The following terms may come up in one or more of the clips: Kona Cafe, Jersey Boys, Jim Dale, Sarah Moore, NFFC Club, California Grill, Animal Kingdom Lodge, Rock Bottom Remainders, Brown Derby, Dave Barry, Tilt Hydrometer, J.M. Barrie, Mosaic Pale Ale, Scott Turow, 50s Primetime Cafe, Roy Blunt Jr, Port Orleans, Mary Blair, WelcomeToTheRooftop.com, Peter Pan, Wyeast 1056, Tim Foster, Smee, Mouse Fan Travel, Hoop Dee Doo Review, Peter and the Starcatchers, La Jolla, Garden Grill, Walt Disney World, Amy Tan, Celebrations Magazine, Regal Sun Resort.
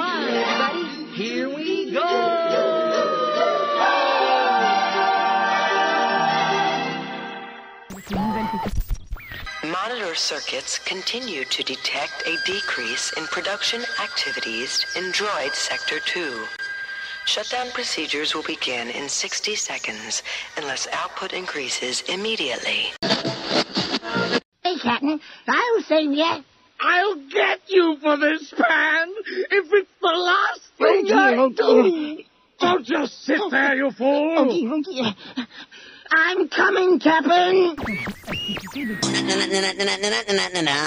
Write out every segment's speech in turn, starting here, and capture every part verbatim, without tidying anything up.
Come on, everybody. Here we go. Monitor circuits continue to detect a decrease in production activities in Droid Sector two. Shutdown procedures will begin in sixty seconds unless output increases immediately. Hey, Captain, I was saying yet. I'll get you for this, Pan, if it's the last thing oh, dear, I oh, do. Don't just sit oh, there, you fool. Oh, dear, oh, dear. I'm coming, Captain.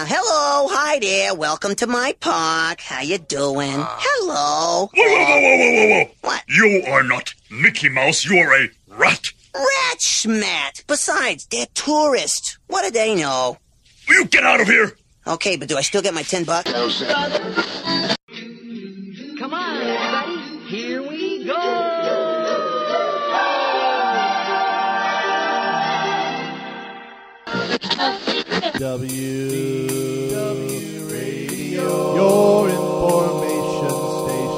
Hello, hi there. Welcome to my park. How you doing? Hello. Whoa, whoa, whoa, whoa, whoa, whoa. What? You are not Mickey Mouse. You are a rat. Rat schmat. Besides, they're tourists. What do they know? Will you get out of here? Okay, but do I still get my ten bucks? Come on, everybody. Here we go. W D W Radio, your information station.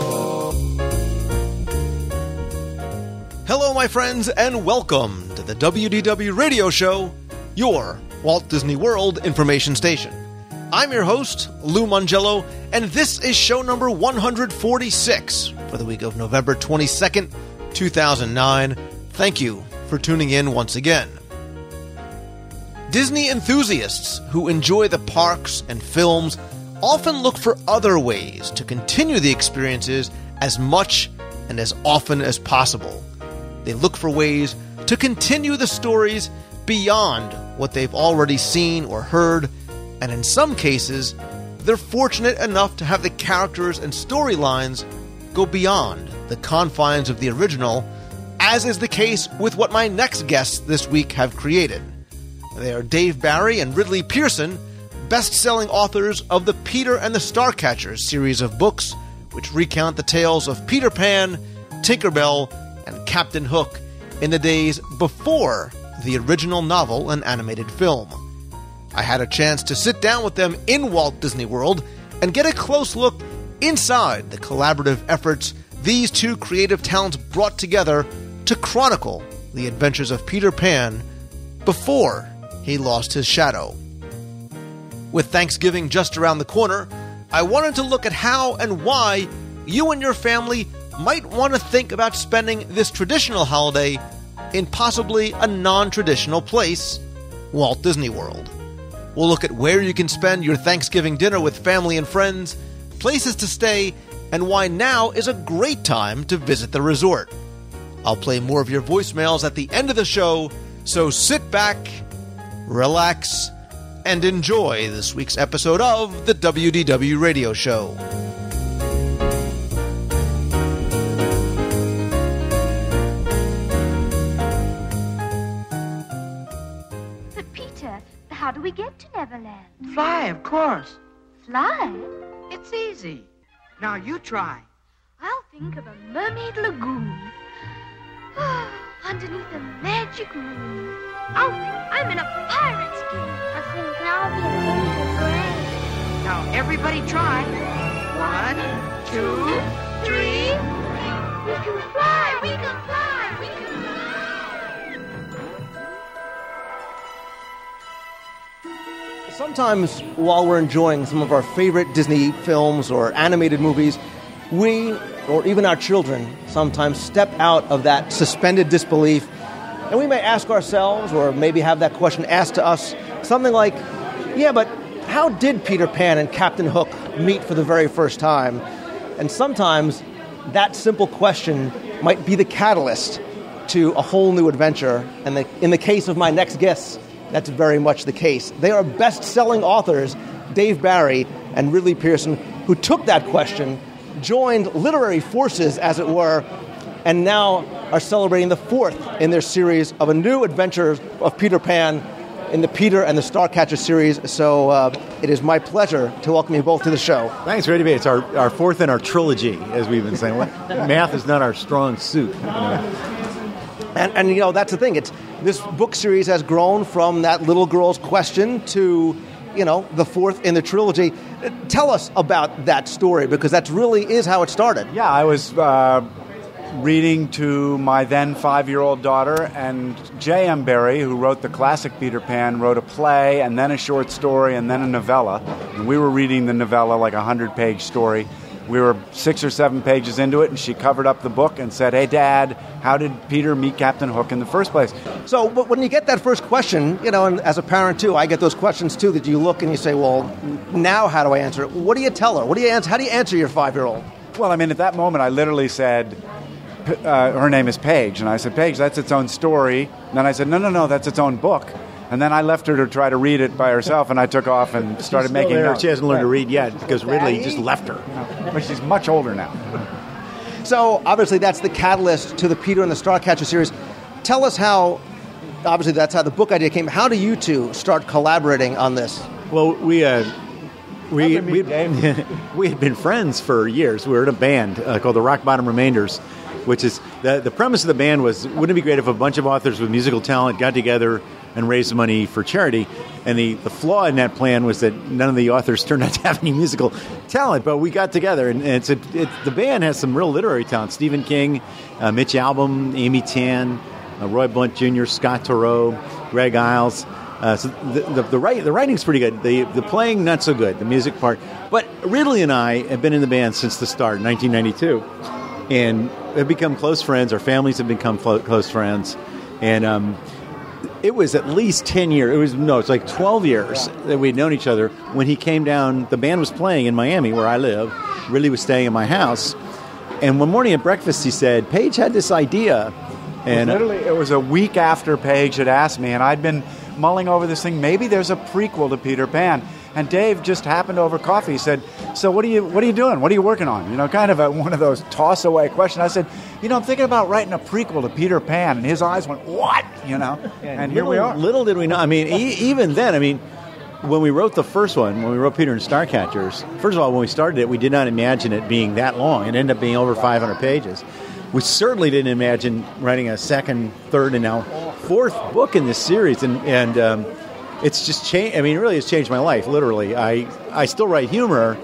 Hello, my friends, and welcome to the W D W Radio Show, your Walt Disney World information station. I'm your host, Lou Mongello, and this is show number one forty-six for the week of November twenty-second, two thousand nine. Thank you for tuning in once again. Disney enthusiasts who enjoy the parks and films often look for other ways to continue the experiences as much and as often as possible. They look for ways to continue the stories beyond what they've already seen or heard, and in some cases, they're fortunate enough to have the characters and storylines go beyond the confines of the original, as is the case with what my next guests this week have created. They are Dave Barry and Ridley Pearson, best-selling authors of the Peter and the Starcatchers series of books, which recount the tales of Peter Pan, Tinker Bell, and Captain Hook in the days before the original novel and animated film. I had a chance to sit down with them in Walt Disney World and get a close look inside the collaborative efforts these two creative talents brought together to chronicle the adventures of Peter Pan before he lost his shadow. With Thanksgiving just around the corner, I wanted to look at how and why you and your family might want to think about spending this traditional holiday in possibly a non-traditional place, Walt Disney World. We'll look at where you can spend your Thanksgiving dinner with family and friends, places to stay, and why now is a great time to visit the resort. I'll play more of your voicemails at the end of the show, so sit back, relax, and enjoy this week's episode of the W D W Radio Show. How do we get to Neverland? Fly, of course. Fly? It's easy. Now you try. I'll think of a mermaid lagoon. Underneath a magic moon. I'll think I'm in a pirate's game. I think I'll be a little brave. Now everybody try. One, two, three. We can fly! We can fly! We can fly! Sometimes, while we're enjoying some of our favorite Disney films or animated movies, we, or even our children, sometimes step out of that suspended disbelief, and we may ask ourselves, or maybe have that question asked to us, something like, yeah, but how did Peter Pan and Captain Hook meet for the very first time? And sometimes, that simple question might be the catalyst to a whole new adventure, and the, in the case of my next guests, that's very much the case. They are best-selling authors, Dave Barry and Ridley Pearson, who took that question, joined literary forces, as it were, and now are celebrating the fourth in their series of a new adventure of Peter Pan in the Peter and the Starcatcher series. So uh, it is my pleasure to welcome you both to the show. Thanks, Ridley. It's our, our fourth in our trilogy, as we've been saying. Math is not our strong suit. You know. And, and, you know, that's the thing. It's, this book series has grown from that little girl's question to you know, the fourth in the trilogy. Tell us about that story, because that really is how it started. Yeah, I was uh, reading to my then five-year-old daughter, and J M. Barrie, who wrote the classic Peter Pan, wrote a play and then a short story and then a novella. And we were reading the novella, like a hundred-page story. We were six or seven pages into it, and she covered up the book and said, "Hey, Dad, how did Peter meet Captain Hook in the first place?" So but when you get that first question, you know, and as a parent, too, I get those questions, too, that you look and you say, well, now how do I answer it? What do you tell her? What do you answer? How do you answer your five-year-old? Well, I mean, at that moment, I literally said, uh, her name is Paige. And I said, "Paige, that's its own story." And then I said, no, no, no, that's its own book. And then I left her to try to read it by herself, and I took off and started making notes. She hasn't learned to read yet because Ridley just left her. But she's much older now. So, obviously, that's the catalyst to the Peter and the Starcatcher series. Tell us how, obviously, that's how the book idea came. How do you two start collaborating on this? Well, we... Uh, we we we had been friends for years. We were in a band uh, called the Rock Bottom Remainders, which is... The, the premise of the band was, wouldn't it be great if a bunch of authors with musical talent got together and raise money for charity? And the, the flaw in that plan was that none of the authors turned out to have any musical talent, but we got together, and, and it's, a, it's the band has some real literary talent. Stephen King, uh, Mitch Albom, Amy Tan, uh, Roy Blunt Junior, Scott Turow, Greg Iles. Uh, so the the, the, write, the writing's pretty good. The, the playing, not so good, the music part. But Ridley and I have been in the band since the start, nineteen ninety-two, and have become close friends. Our families have become fo- close friends, and... Um, It was at least ten years. It was, no, it's like twelve years that we'd known each other. When he came down, the band was playing in Miami, where I live. Ridley was staying in my house. And one morning at breakfast, he said, "Paige had this idea." And well, literally, it was a week after Paige had asked me, and I'd been mulling over this thing. Maybe there's a prequel to Peter Pan. And Dave just happened over coffee. He said, "So what are you what are you doing? What are you working on?" You know, kind of a, one of those toss-away questions. I said, "You know, I'm thinking about writing a prequel to Peter Pan." And his eyes went, "What?" You know, and, and here little, we are. Little did we know. I mean, e- even then, I mean, when we wrote the first one, when we wrote Peter and Starcatchers, first of all, when we started it, we did not imagine it being that long. It ended up being over five hundred pages. We certainly didn't imagine writing a second, third, and now fourth book in this series. And, and um It's just changed. I mean, it really has changed my life. Literally, I I still write humor,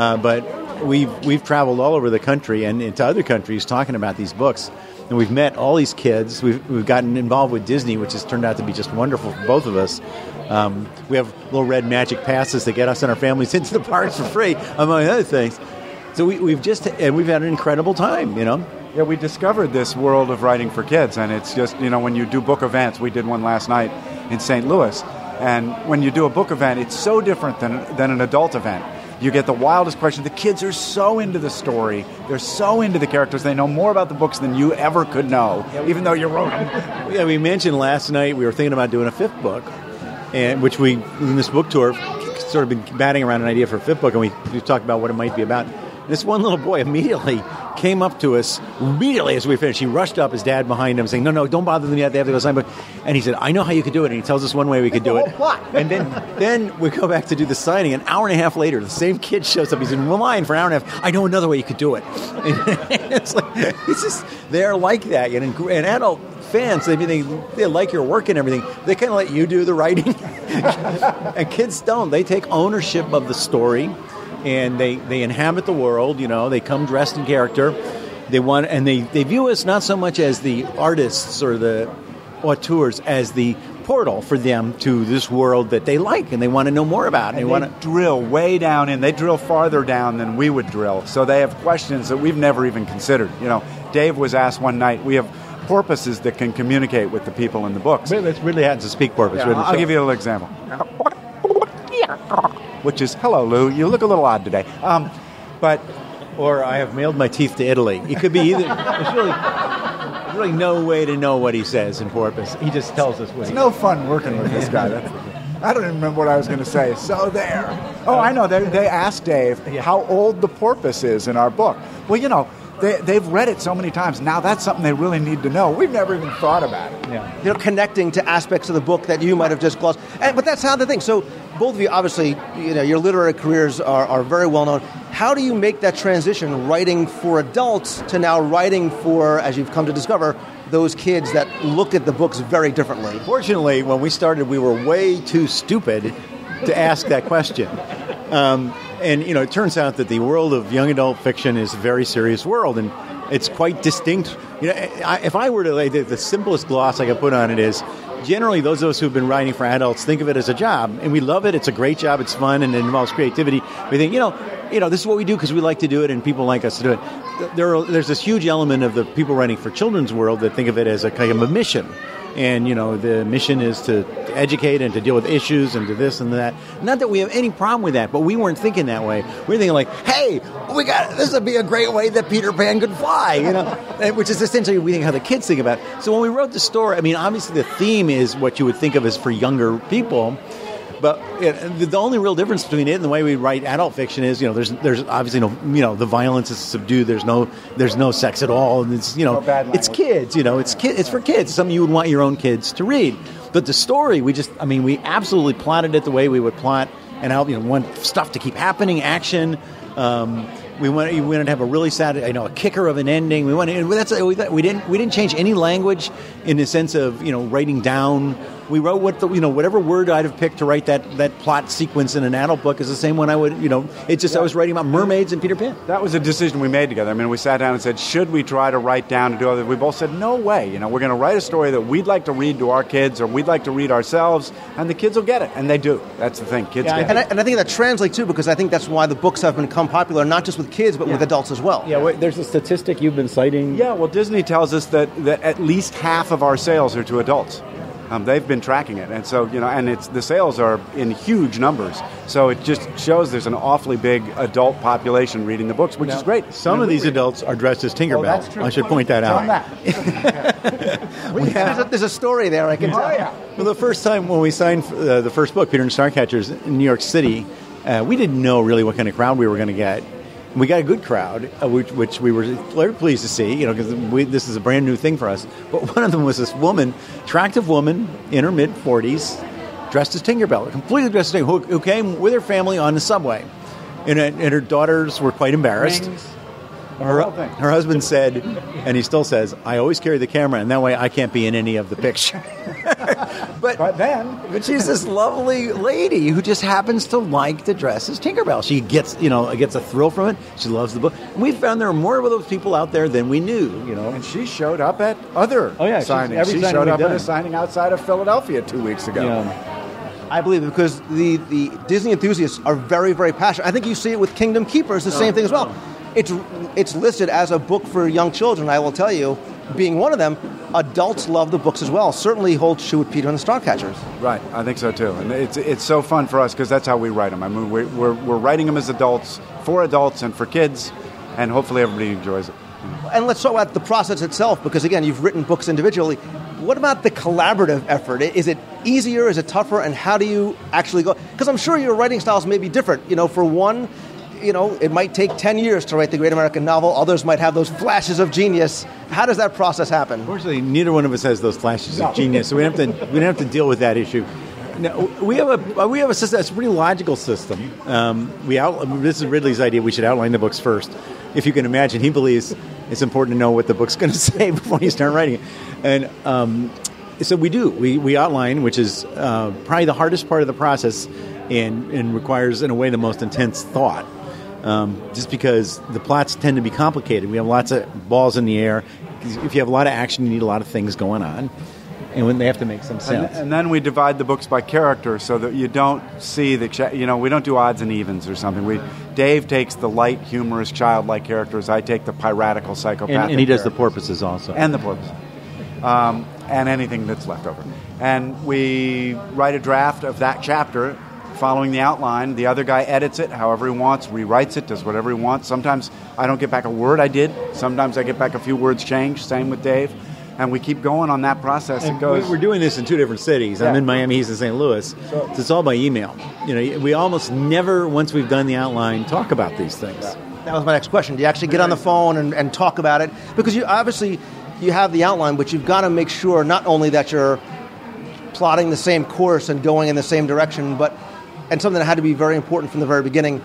uh, but we've we've traveled all over the country and into other countries talking about these books, and we've met all these kids. We've we've gotten involved with Disney, which has turned out to be just wonderful for both of us. Um, we have little red magic passes that get us and our families into the parks for free, among other things. So we, we've just and we've had an incredible time, you know. Yeah, we discovered this world of writing for kids, and it's just, you know, when you do book events, we did one last night in Saint Louis. And when you do a book event, it's so different than than an adult event. You get the wildest questions. The kids are so into the story. They're so into the characters. They know more about the books than you ever could know, even though you wrote them. Yeah, we mentioned last night we were thinking about doing a fifth book, and which we, in this book tour, sort of been batting around an idea for a fifth book, and we, we talked about what it might be about. This one little boy immediately came up to us, immediately as we finished. He rushed up, his dad behind him, saying, no, no, don't bother them yet. They have to go sign book. And he said, "I know how you could do it." And he tells us one way we could do it. And then then we go back to do the signing. An hour and a half later, the same kid shows up. He's in line for an hour and a half. "I know another way you could do it." And it's like, it's just, they're like that. And, and adult fans, they, they, they like your work and everything. They kind of let you do the writing. And kids don't. They take ownership of the story. And they, they inhabit the world, you know. They come dressed in character. They want, and they, they view us not so much as the artists or the auteurs, as the portal for them to this world that they like and they want to know more about. And they, they want to drill way down in. They drill farther down than we would drill. So they have questions that we've never even considered. You know, Dave was asked one night, we have porpoises that can communicate with the people in the books. That's really how to speak porpoise. Yeah, I'll give you a little example. Which is, "Hello, Lou, you look a little odd today." Um, but or "I have mailed my teeth to Italy." It could be either. There's really, there's really no way to know what he says in porpoise. He just tells us what it's he no says. Fun working with this guy. I don't even remember what I was going to say. So there. Oh, I know. They, they asked Dave how old the porpoise is in our book. Well, you know, They, they've read it so many times. Now that's something they really need to know. We've never even thought about it. Yeah. They're connecting to aspects of the book that you might have just glossed. And, but that's how the thing. So both of you, obviously, you know, your literary careers are, are very well known. How do you make that transition, writing for adults to now writing for, as you've come to discover, those kids that look at the books very differently? Fortunately, when we started, we were way too stupid to ask that question. Um, and, you know, it turns out that the world of young adult fiction is a very serious world, and it's quite distinct. You know, I, if I were to lay the, the simplest gloss I could put on it is, generally, those of us who've been writing for adults think of it as a job, and we love it. It's a great job. It's fun, and it involves creativity. We think, you know, you know, this is what we do because we like to do it, and people like us to do it. There, are, there's this huge element of the people writing for children's world that think of it as a kind of a mission, and you know, the mission is to educate and to deal with issues and to this and that. Not that we have any problem with that, but we weren't thinking that way. We were thinking like, hey, we got this would be a great way that Peter Pan could fly, you know, which is essentially we think how the kids think about it. So when we wrote the story, I mean, obviously the theme is what you would think of as for younger people. But it, the only real difference between it and the way we write adult fiction is, you know, there's there's obviously no, you know, the violence is subdued. There's no there's no sex at all. And it's, you know, no it's kids, you know, it's kid, it's for kids. Something you would want your own kids to read. But the story, we just, I mean, we absolutely plotted it the way we would plot an album. You know, want stuff to keep happening, action. Um, we wanted we wanted to have a really sad, you know, a kicker of an ending. We wanted that's we didn't we didn't change any language in the sense of, you know, writing down. We wrote what the, you know, whatever word I'd have picked to write that, that plot sequence in an adult book is the same one I would, you know, it's just yeah. I was writing about mermaids and Peter Pan. That was a decision we made together. I mean, we sat down and said, should we try to write down and do other? We both said, no way. You know, we're going to write a story that we'd like to read to our kids or we'd like to read ourselves, and the kids will get it. And they do. That's the thing. Kids yeah, get and it. I, and I think that translates, too, because I think that's why the books have become popular, not just with kids, but yeah. with adults as well. Yeah, wait, there's a statistic you've been citing. Yeah, well, Disney tells us that, that at least half of our sales are to adults. Um, they've been tracking it, and so you know, and it's the sales are in huge numbers. So it just shows there's an awfully big adult population reading the books, which now, is great. Some of these read. adults are dressed as Tinker Bell. Oh, I should what point that out. That. we, yeah. there's, a, there's a story there I can yeah. tell. Oh, yeah. Well, the first time when we signed uh, the first book, Peter and the Starcatchers, in New York City, uh, we didn't know really what kind of crowd we were going to get. We got a good crowd, uh, which, which we were very pleased to see, you know, because this is a brand new thing for us. But one of them was this woman, attractive woman in her mid forties, dressed as Tinker Bell, completely dressed as Tinker Bell, who, who came with her family on the subway. And, and her daughters were quite embarrassed. Her, her husband said, and he still says, I always carry the camera, and that way I can't be in any of the picture. But, but then, but she's this lovely lady who just happens to like to dress as Tinker Bell. She gets, you know, gets a thrill from it. She loves the book. And we found there are more of those people out there than we knew, you know. And she showed up at other oh, yeah, signings. Every she signing showed up done. at a signing outside of Philadelphia two weeks ago. Yeah. I believe it because the, the Disney enthusiasts are very, very passionate. I think you see it with Kingdom Keepers, the oh, same thing as well. Oh. It's it's listed as a book for young children, I will tell you. Being one of them, adults love the books as well. Certainly holds true with Peter and the Starcatchers. Right, I think so too. And it's it's so fun for us because that's how we write them. I mean, we're, we're we're writing them as adults, for adults and for kids, and hopefully everybody enjoys it. And let's talk about the process itself because, again, you've written books individually. What about the collaborative effort? Is it easier? Is it tougher? And how do you actually go? Because I'm sure your writing styles may be different. You know, for one... You know, it might take ten years to write the great American novel. Others might have those flashes of genius. How does that process happen? Fortunately, neither one of us has those flashes no. of genius, so we don't have to, we don't have to deal with that issue. Now, we have a we have a system that's a pretty logical system. Um, we out, this is Ridley's idea. We should outline the books first. If you can imagine, he believes it's important to know what the book's going to say before you start writing it. And um, so we do. We we outline, which is uh, probably the hardest part of the process, and and requires in a way the most intense thought. Um, just because the plots tend to be complicated. We have lots of balls in the air. If you have a lot of action, you need a lot of things going on. And when they have to make some sense. And, and then we divide the books by character so that you don't see the... You know, we don't do odds and evens or something. We Dave takes the light, humorous, childlike characters. I take the piratical, psychopathic And, and he does characters. the porpoises also. And the porpoises. Um, and anything that's left over. And we write a draft of that chapter... Following the outline, the other guy edits it however he wants, rewrites it, does whatever he wants. Sometimes I don't get back a word I did. Sometimes I get back a few words changed. Same with Dave. And we keep going on that process. And it goes. We're doing this in two different cities. Yeah. I'm in Miami, he's in Saint Louis. So it's all by email. You know, we almost never, once we've done the outline, talk about these things. That was my next question. Do you actually get on the phone and, and talk about it? Because you obviously you have the outline, but you've got to make sure not only that you're plotting the same course and going in the same direction, but... And something that had to be very important from the very beginning,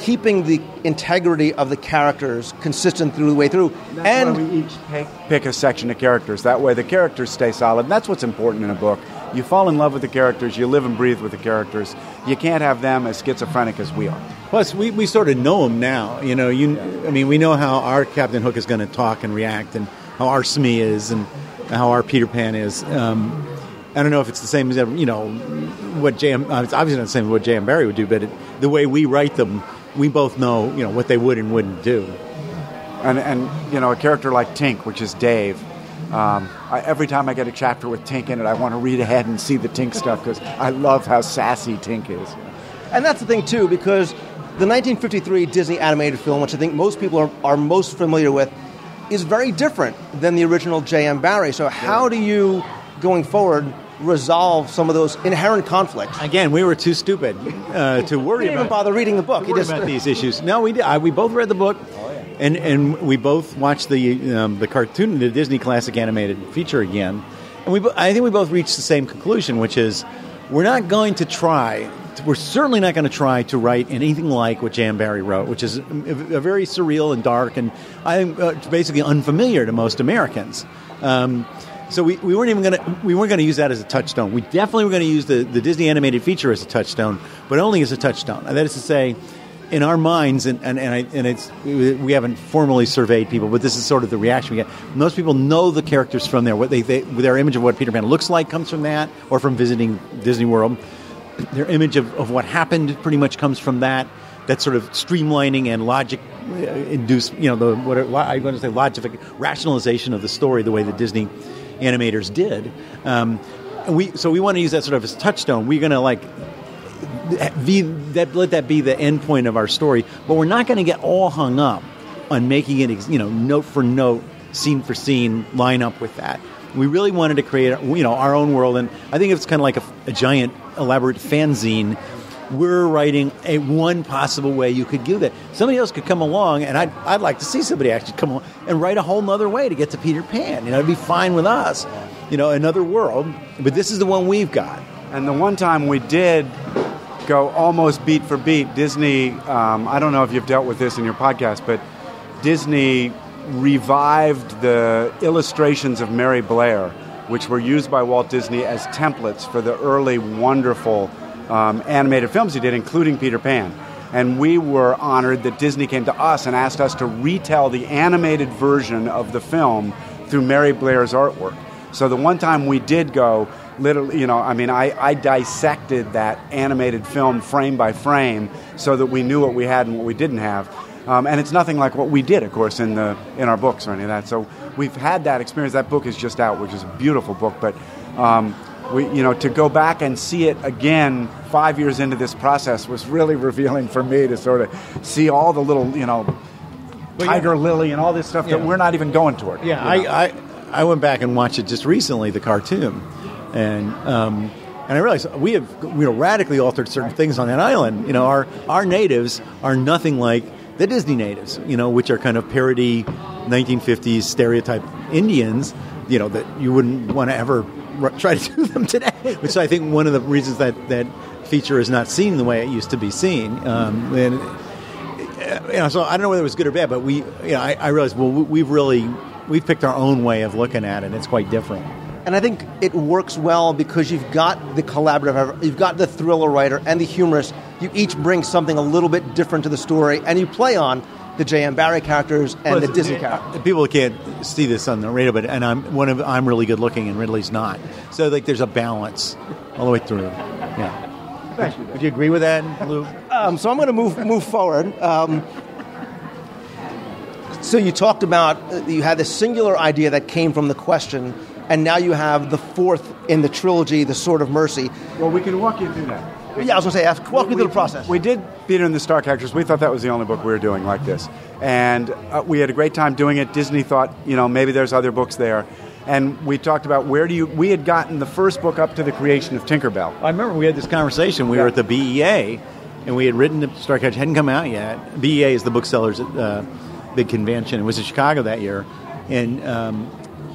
keeping the integrity of the characters consistent through the way through. That's and we each pick, pick a section of characters. That way the characters stay solid. And that's what's important in a book. You fall in love with the characters. You live and breathe with the characters. You can't have them as schizophrenic as we are. Plus, we, we sort of know them now. You know, you, I mean, we know how our Captain Hook is going to talk and react, and how our Smee is, and how our Peter Pan is. Um, I don't know if it's the same as, you know, what J M Uh, it's obviously not the same as what J M Barrie would do, but it, the way we write them, we both know, you know, what they would and wouldn't do. And, and you know, a character like Tink, which is Dave, um, I, every time I get a chapter with Tink in it, I want to read ahead and see the Tink stuff, because I love how sassy Tink is. And that's the thing, too, because the nineteen fifty-three Disney animated film, which I think most people are, are most familiar with, is very different than the original J M Barrie. So how do you, going forward, resolve some of those inherent conflicts? Again, we were too stupid uh, to worry about. He didn't even bother reading the book. He just about these issues. No, we did. I, we both read the book, oh, yeah. and and we both watched the um, the cartoon, the Disney classic animated feature again, and we. I think we both reached the same conclusion, which is we're not going to try. We're certainly not going to try to write anything like what J M Barrie wrote, which is a, a very surreal and dark, and I think uh, basically unfamiliar to most Americans. Um, So we, we weren't even going to we weren't going to use that as a touchstone. We definitely were going to use the, the Disney animated feature as a touchstone, but only as a touchstone. That is to say, in our minds, and and and, I, and it's we haven't formally surveyed people, but this is sort of the reaction we get. Most people know the characters from there. What they, they their image of what Peter Pan looks like comes from that, or from visiting Disney World. Their image of, of what happened pretty much comes from that. That sort of streamlining and logic uh, induced, you know, the what are, I'm going to say logic rationalization of the story, the way that Disney animators did. Um, we so we want to use that sort of as touchstone. We're going to like be, that let that be the end point of our story, but we're not going to get all hung up on making it, you know, note for note, scene for scene, line up with that. We really wanted to create, you know, our own world, and I think it's kind of like a, a giant elaborate fanzine. We're writing a one possible way you could do that. Somebody else could come along, and I'd, I'd like to see somebody actually come along and write a whole other way to get to Peter Pan. You know, it'd be fine with us, you know, another world. But this is the one we've got. And the one time we did go almost beat for beat, Disney, um, I don't know if you've dealt with this in your podcast, but Disney revived the illustrations of Mary Blair, which were used by Walt Disney as templates for the early wonderful Um, animated films he did, including Peter Pan. And we were honored that Disney came to us and asked us to retell the animated version of the film through Mary Blair's artwork. So the one time we did go, literally, you know, I mean, I, I dissected that animated film frame by frame so that we knew what we had and what we didn't have. Um, and it's nothing like what we did, of course, in the in our books or any of that. So we've had that experience. That book is just out, which is a beautiful book, but Um, We, you know, to go back and see it again five years into this process was really revealing for me to sort of see all the little, you know, well, Tiger yeah. Lily and all this stuff yeah. that we're not even going toward. Yeah, I, I I went back and watched it just recently, the cartoon, and um, and I realized we have you know radically altered certain right. things on that island. You know, our our natives are nothing like the Disney natives. You know, which are kind of parody nineteen fifties stereotype Indians. You know, that you wouldn't want to ever try to do them today, which I think one of the reasons that that feature is not seen the way it used to be seen. Um, and you know, so I don't know whether it was good or bad, but we, you know, I, I realized well, we've really we've picked our own way of looking at it, and it's quite different. And I think it works well because you've got the collaborative, you've got the thriller writer and the humorist. You each bring something a little bit different to the story, and you play on the J M Barrie characters and well, the Disney characters. People can't see this on the radio, but and I'm one of I'm really good looking and Ridley's not. So like there's a balance all the way through. Yeah. Would, would you agree with that, Lou? um, so I'm going to move move forward. Um, so you talked about you had this singular idea that came from the question, and now you have the fourth in the trilogy, The Sword of Mercy. Well, we can walk you through that. Yeah, I was going to say, walk me through the process. We did Peter and the Starcatchers. We thought that was the only book we were doing like this. And uh, we had a great time doing it. Disney thought, you know, maybe there's other books there. And we talked about where do you... We had gotten the first book up to the creation of Tinker Bell. I remember we had this conversation. We yeah. were at the B E A, and we had written the Starcatchers. It hadn't come out yet. B E A is the booksellers at uh, big convention. It was in Chicago that year. And... Um,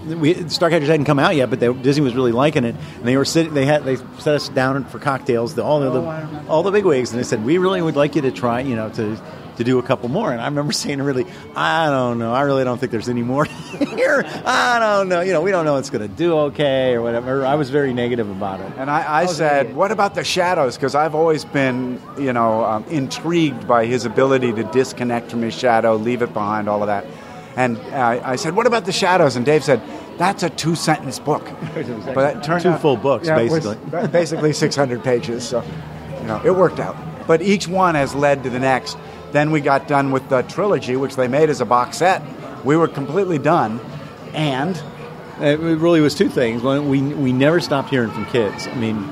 We, Starcatchers hadn't come out yet, but they, Disney was really liking it, and they were sitting. They had they set us down for cocktails, the, all the, oh, the all the bigwigs, and they said, "We really would like you to try, you know, to to do a couple more. And I remember saying to Ridley, I don't know. I really don't think there's any more here. I don't know. You know, we don't know it's going to do okay or whatever. I was very negative about it. And I, I said, what about the shadows? Because I've always been, you know, um, intrigued by his ability to disconnect from his shadow, leave it behind, all of that. And uh, I said, what about the shadows? And Dave said, that's a two-sentence book. But it turned Two out, full books, yeah, basically. Basically six hundred pages. So, you know, it worked out. But each one has led to the next. Then we got done with the trilogy, which they made as a box set. We were completely done. And it really was two things. One, we we never stopped hearing from kids. I mean,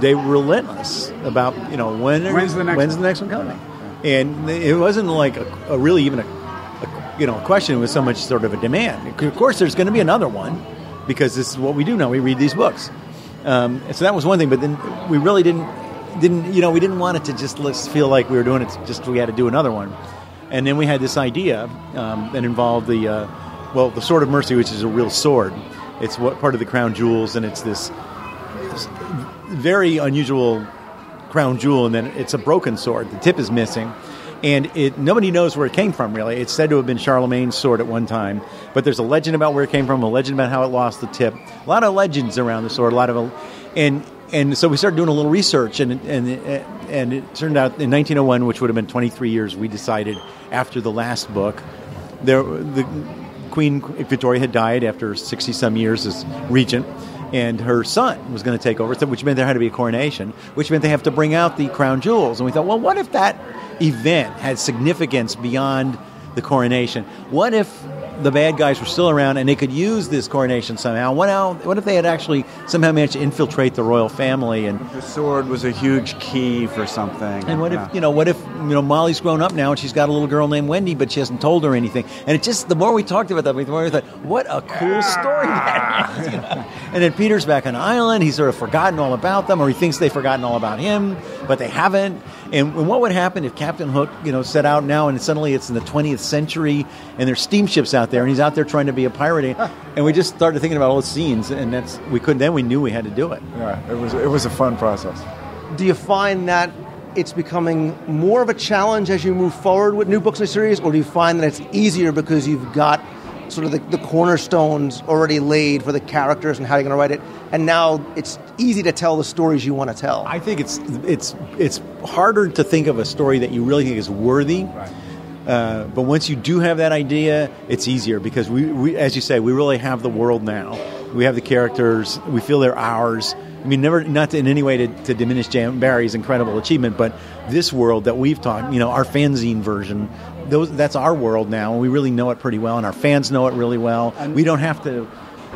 they were relentless about, you know, when when's the next when's one? the next one coming? And it wasn't like a, a really even a, a you know a question. It was so much sort of a demand. Of course, there's going to be another one because this is what we do now. We read these books. Um, so that was one thing. But then we really didn't. Didn't you know? We didn't want it to just feel like we were doing it. Just we had to do another one, and then we had this idea um, that involved the uh, well, the Sword of Mercy, which is a real sword. It's what part of the crown jewels, and it's this, this very unusual crown jewel, and then it's a broken sword. The tip is missing, and it nobody knows where it came from. Really, it's said to have been Charlemagne's sword at one time, but there's a legend about where it came from, a legend about how it lost the tip. A lot of legends around the sword. A lot of and. And so we started doing a little research, and and and it turned out in nineteen oh one, which would have been twenty-three years, we decided after the last book, there the Queen Victoria had died after sixty-some years as regent, and her son was going to take over, which meant there had to be a coronation, which meant they have to bring out the crown jewels. And we thought, well, what if that event had significance beyond the coronation? What if the bad guys were still around and they could use this coronation somehow? What if they had actually somehow managed to infiltrate the royal family? And the sword was a huge key for something. And what yeah. if, you know, what if, you know, Molly's grown up now and she's got a little girl named Wendy, but she hasn't told her anything. And it just, the more we talked about that, the more we thought, what a cool yeah. story that is. You know? And then Peter's back on the island. He's sort of forgotten all about them, or he thinks they've forgotten all about him, but they haven't. And what would happen if Captain Hook, you know, set out now and suddenly it's in the twentieth century and there's steamships out there and he's out there trying to be a pirate? And we just started thinking about all the scenes, and that's we couldn't. Then we knew we had to do it. Yeah, it was it was a fun process. Do you find that it's becoming more of a challenge as you move forward with new books in the series, or do you find that it's easier because you've got sort of the, the cornerstones already laid for the characters and how you're going to write it, and now it's easy to tell the stories you want to tell? I think it's it's it's harder to think of a story that you really think is worthy. Right. Uh, but once you do have that idea, it's easier because we, we, as you say, we really have the world now. We have the characters. We feel they're ours. I mean, never not to, in any way to, to diminish J M. Barrie's incredible achievement, but this world that we've taught, you know, our fanzine version, those that's our world now, and we really know it pretty well, and our fans know it really well. And we don't have to,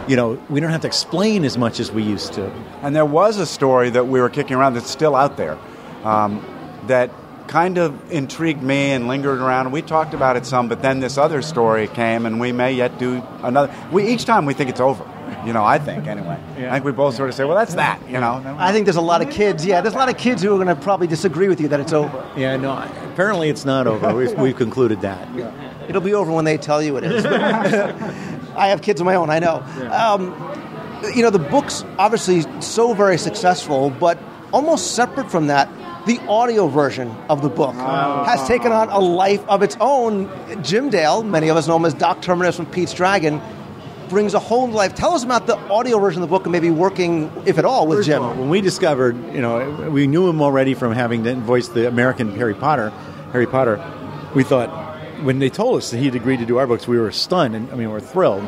you know, we don't have to explain as much as we used to. And there was a story that we were kicking around that's still out there, um, that kind of intrigued me and lingered around. We talked about it some, but then this other story came, and we may yet do another. We each time we think it's over. You know, I think, anyway. Yeah. I think we both sort of say, well, that's that, you know. I think there's a lot of kids, yeah, there's a lot of kids who are going to probably disagree with you that it's over. Yeah, no, apparently it's not over. We've, we've concluded that. Yeah. It'll be over when they tell you it is. I have kids of my own, I know. Yeah. Um, you know, the book's obviously so very successful, but almost separate from that, the audio version of the book oh. has taken on a life of its own. Jim Dale, many of us know him as Doc Terminus from Pete's Dragon, brings a whole life. Tell us about the audio version of the book and maybe working, if at all, with Jim. All, when we discovered, you know, we knew him already from having voiced the American Harry Potter. Harry Potter. We thought, when they told us that he'd agreed to do our books, we were stunned, and I mean, we were thrilled.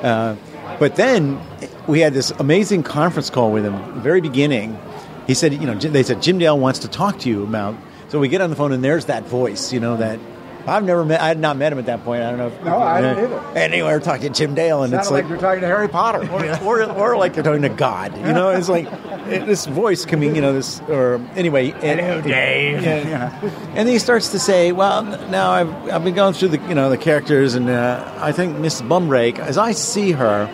Uh, but then we had this amazing conference call with him at the very beginning. He said, you know, they said, Jim Dale wants to talk to you about. So we get on the phone, and there's that voice, you know, that. I've never met, I had not met him at that point. I don't know if. No, I didn't either. And anyway, we're talking to Jim Dale, and it's, it's like, like you're talking to Harry Potter. Or, or, or like you're talking to God. You know, it's like it, this voice coming, you know, this, or anyway. It, Hello, Dave. Yeah, yeah. And then he starts to say, well, now I've, I've been going through the, you know, the characters, and uh, I think Miss Bumrake, as I see her,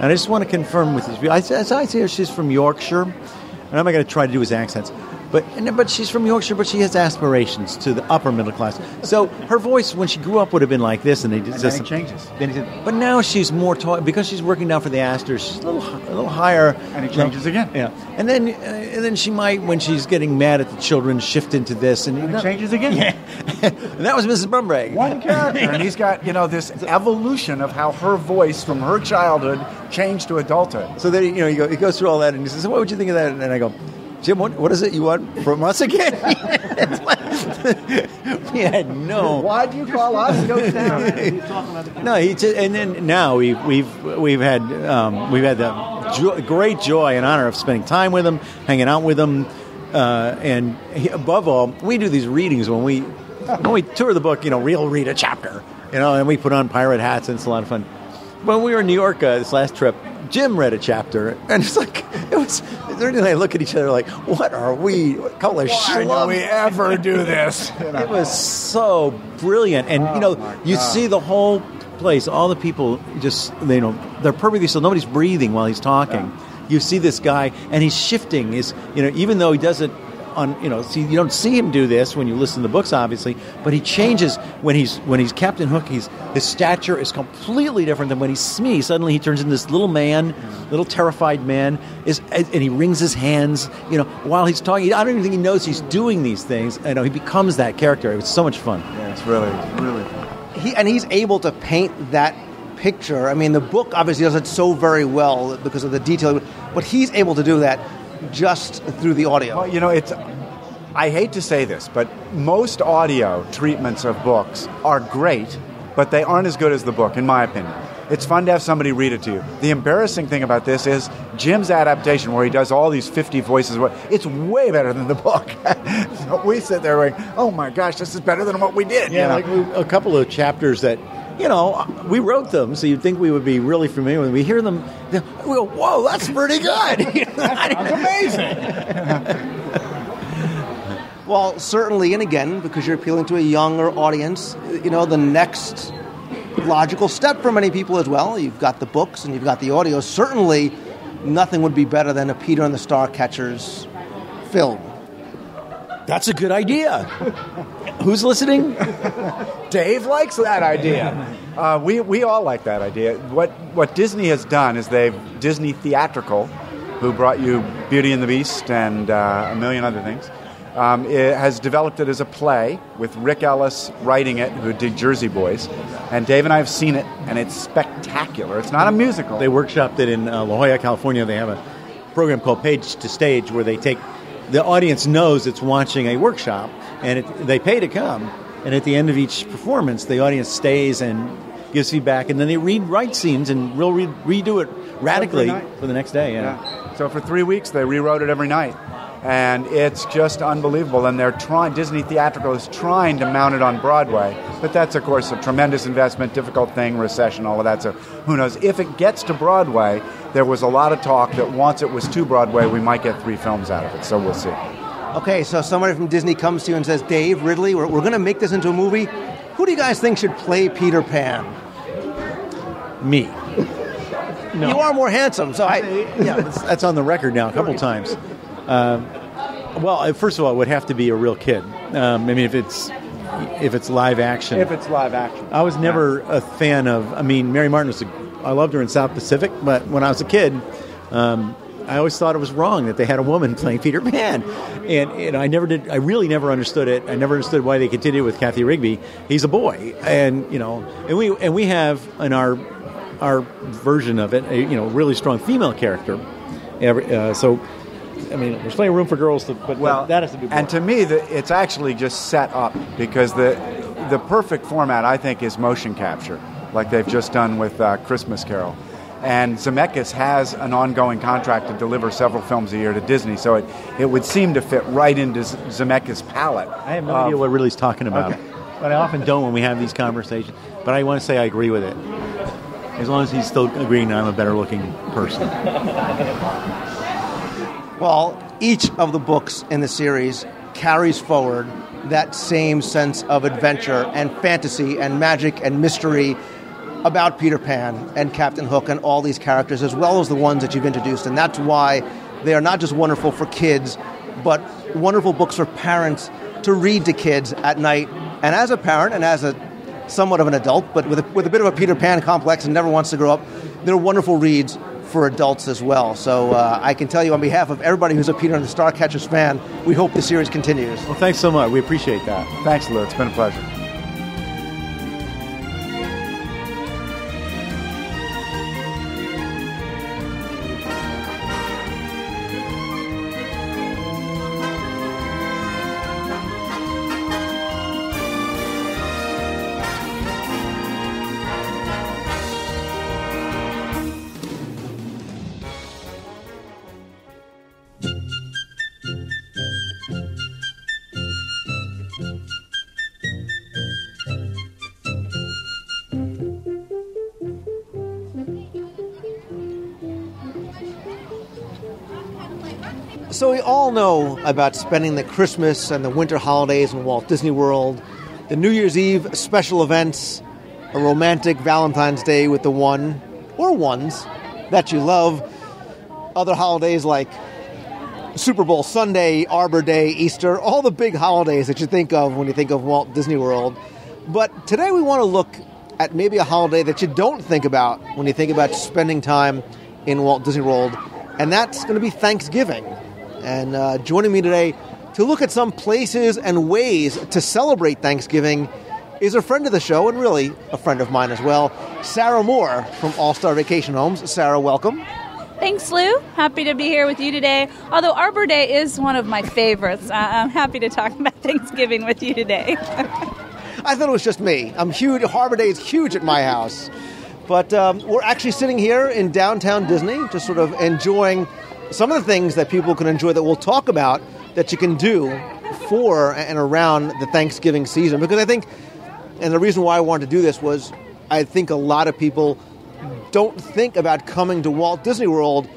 and I just want to confirm with this, as I see her, she's from Yorkshire, and I'm not going to try to do his accents. But and, but she's from Yorkshire, but she has aspirations to the upper middle class. So her voice, when she grew up, would have been like this, and they just, and then it changes. Then he said, but now she's more taut because she's working now for the Astors. She's a little a little higher, and it changes you know, again. Yeah, and then uh, and then she might, when she's getting mad at the children, shift into this, and, and it not, changes again. Yeah, and that was Missus Brumbrae. One character, and he's got you know this evolution of how her voice from her childhood changed to adulthood. So then you know you go, it goes through all that, and he says, "What would you think of that?" And I go, Jim, what, what is it you want from us again? We had no. Why do you call us? Goes down. No, he just, and then now we've we've we've had um, we've had the jo- great joy and honor of spending time with him, hanging out with him, uh, and he, above all, we do these readings when we when we tour the book. You know, we'll read a chapter, you know, and we put on pirate hats, and it's a lot of fun. When we were in New York uh, this last trip, Jim read a chapter, and it's like, it was, Ernie and I look at each other like, what are we, what color Why do we ever do this? You know? It was so brilliant. And, oh, you know, you see the whole place, all the people just, you know, they're perfectly still. Nobody's breathing while he's talking. Yeah. You see this guy, and he's shifting. His, you know, even though he does it on, you know, see, you don't see him do this when you listen to the books, obviously, but he changes when he's when he's Captain Hook. He's his stature is completely different than when he's Smee. Suddenly, he turns into this little man, little terrified man, is and he wrings his hands. You know, while he's talking, I don't even think he knows he's doing these things. I know he becomes that character. It was so much fun. Yeah, it's really, really fun. He and he's able to paint that picture. I mean, the book obviously does it so very well because of the detail, but he's able to do that just through the audio. Well, you know, it's, I hate to say this, but most audio treatments of books are great, but they aren't as good as the book, in my opinion. It's fun to have somebody read it to you. The embarrassing thing about this is Jim's adaptation, where he does all these fifty voices, it's way better than the book. So we sit there like, oh my gosh, this is better than what we did. Yeah, you know? Like we, a couple of chapters that, you know, we wrote them, so you'd think we would be really familiar with them. We hear them, we go, whoa, that's pretty good. You know, that's, that's amazing. Well, certainly, and again, because you're appealing to a younger audience, you know, the next logical step for many people as well, you've got the books and you've got the audio. Certainly, nothing would be better than a Peter and the Starcatchers film. That's a good idea. Who's listening? Dave likes that idea. Uh, we we all like that idea. What what Disney has done is they've Disney Theatrical, who brought you Beauty and the Beast and uh, a million other things, um, it has developed it as a play with Rick Ellis writing it, who did Jersey Boys. And Dave and I have seen it, and it's spectacular. It's not a musical. They workshopped it in uh, La Jolla, California. They have a program called Page to Stage where they take... The audience knows it's watching a workshop, and it, they pay to come. And at the end of each performance, the audience stays and gives feedback, and then they rewrite scenes and will re- redo it radically for the next day. Yeah. Yeah. So for three weeks, they rewrote it every night, and it's just unbelievable. And they're trying. Disney Theatrical is trying to mount it on Broadway, but that's of course a tremendous investment, difficult thing, recession, all of that. So who knows if it gets to Broadway. There was a lot of talk that once it was to Broadway, we might get three films out of it, so we'll see. Okay, so somebody from Disney comes to you and says, Dave, Ridley, we're, we're going to make this into a movie. Who do you guys think should play Peter Pan? Me. No. You are more handsome, so I... Yeah, that's, that's on the record now a couple times. Um, well, first of all, it would have to be a real kid. Um, I mean, if it's... If it's live action. If it's live action. I was never a fan of... I mean, Mary Martin was... A, I loved her in South Pacific, but when I was a kid, um, I always thought it was wrong that they had a woman playing Peter Pan. And, and I never did... I really never understood it. I never understood why they continued with Kathy Rigby. He's a boy. And, you know... And we and we have in our our version of it, a, you know, really strong female character. Uh, so... I mean, there's plenty of room for girls, to, but well, that has to be boring. And to me, the, it's actually just set up because the the perfect format, I think, is motion capture, like they've just done with uh, Christmas Carol. And Zemeckis has an ongoing contract to deliver several films a year to Disney, so it, it would seem to fit right into Zemeckis' palette. I have no um, idea what Ridley's talking about, okay. But I often don't when we have these conversations. But I want to say I agree with it, as long as he's still agreeing that I'm a better-looking person. Well, each of the books in the series carries forward that same sense of adventure and fantasy and magic and mystery about Peter Pan and Captain Hook and all these characters, as well as the ones that you've introduced. And that's why they are not just wonderful for kids, but wonderful books for parents to read to kids at night. And as a parent and as a somewhat of an adult, but with a, with a bit of a Peter Pan complex and never wants to grow up, they're wonderful reads for adults as well. So uh, I can tell you on behalf of everybody who's a Peter and the Starcatchers fan, we hope the series continues. Well, thanks so much. We appreciate that. Thanks, Lou. It's been a pleasure. So we all know about spending the Christmas and the winter holidays in Walt Disney World, the New Year's Eve special events, a romantic Valentine's Day with the one or ones that you love, other holidays like Super Bowl Sunday, Arbor Day, Easter, all the big holidays that you think of when you think of Walt Disney World. But today we want to look at maybe a holiday that you don't think about when you think about spending time in Walt Disney World, and that's going to be Thanksgiving. And uh, joining me today to look at some places and ways to celebrate Thanksgiving is a friend of the show, and really a friend of mine as well, Sarah Moore from All-Star Vacation Homes. Sarah, welcome. Thanks, Lou. Happy to be here with you today. Although Arbor Day is one of my favorites, uh, I'm happy to talk about Thanksgiving with you today. I thought it was just me. I'm huge. Arbor Day is huge at my house. But um, we're actually sitting here in downtown Disney, just sort of enjoying some of the things that people can enjoy that we'll talk about that you can do for and around the Thanksgiving season. Because I think, and the reason why I wanted to do this was I think a lot of people don't think about coming to Walt Disney World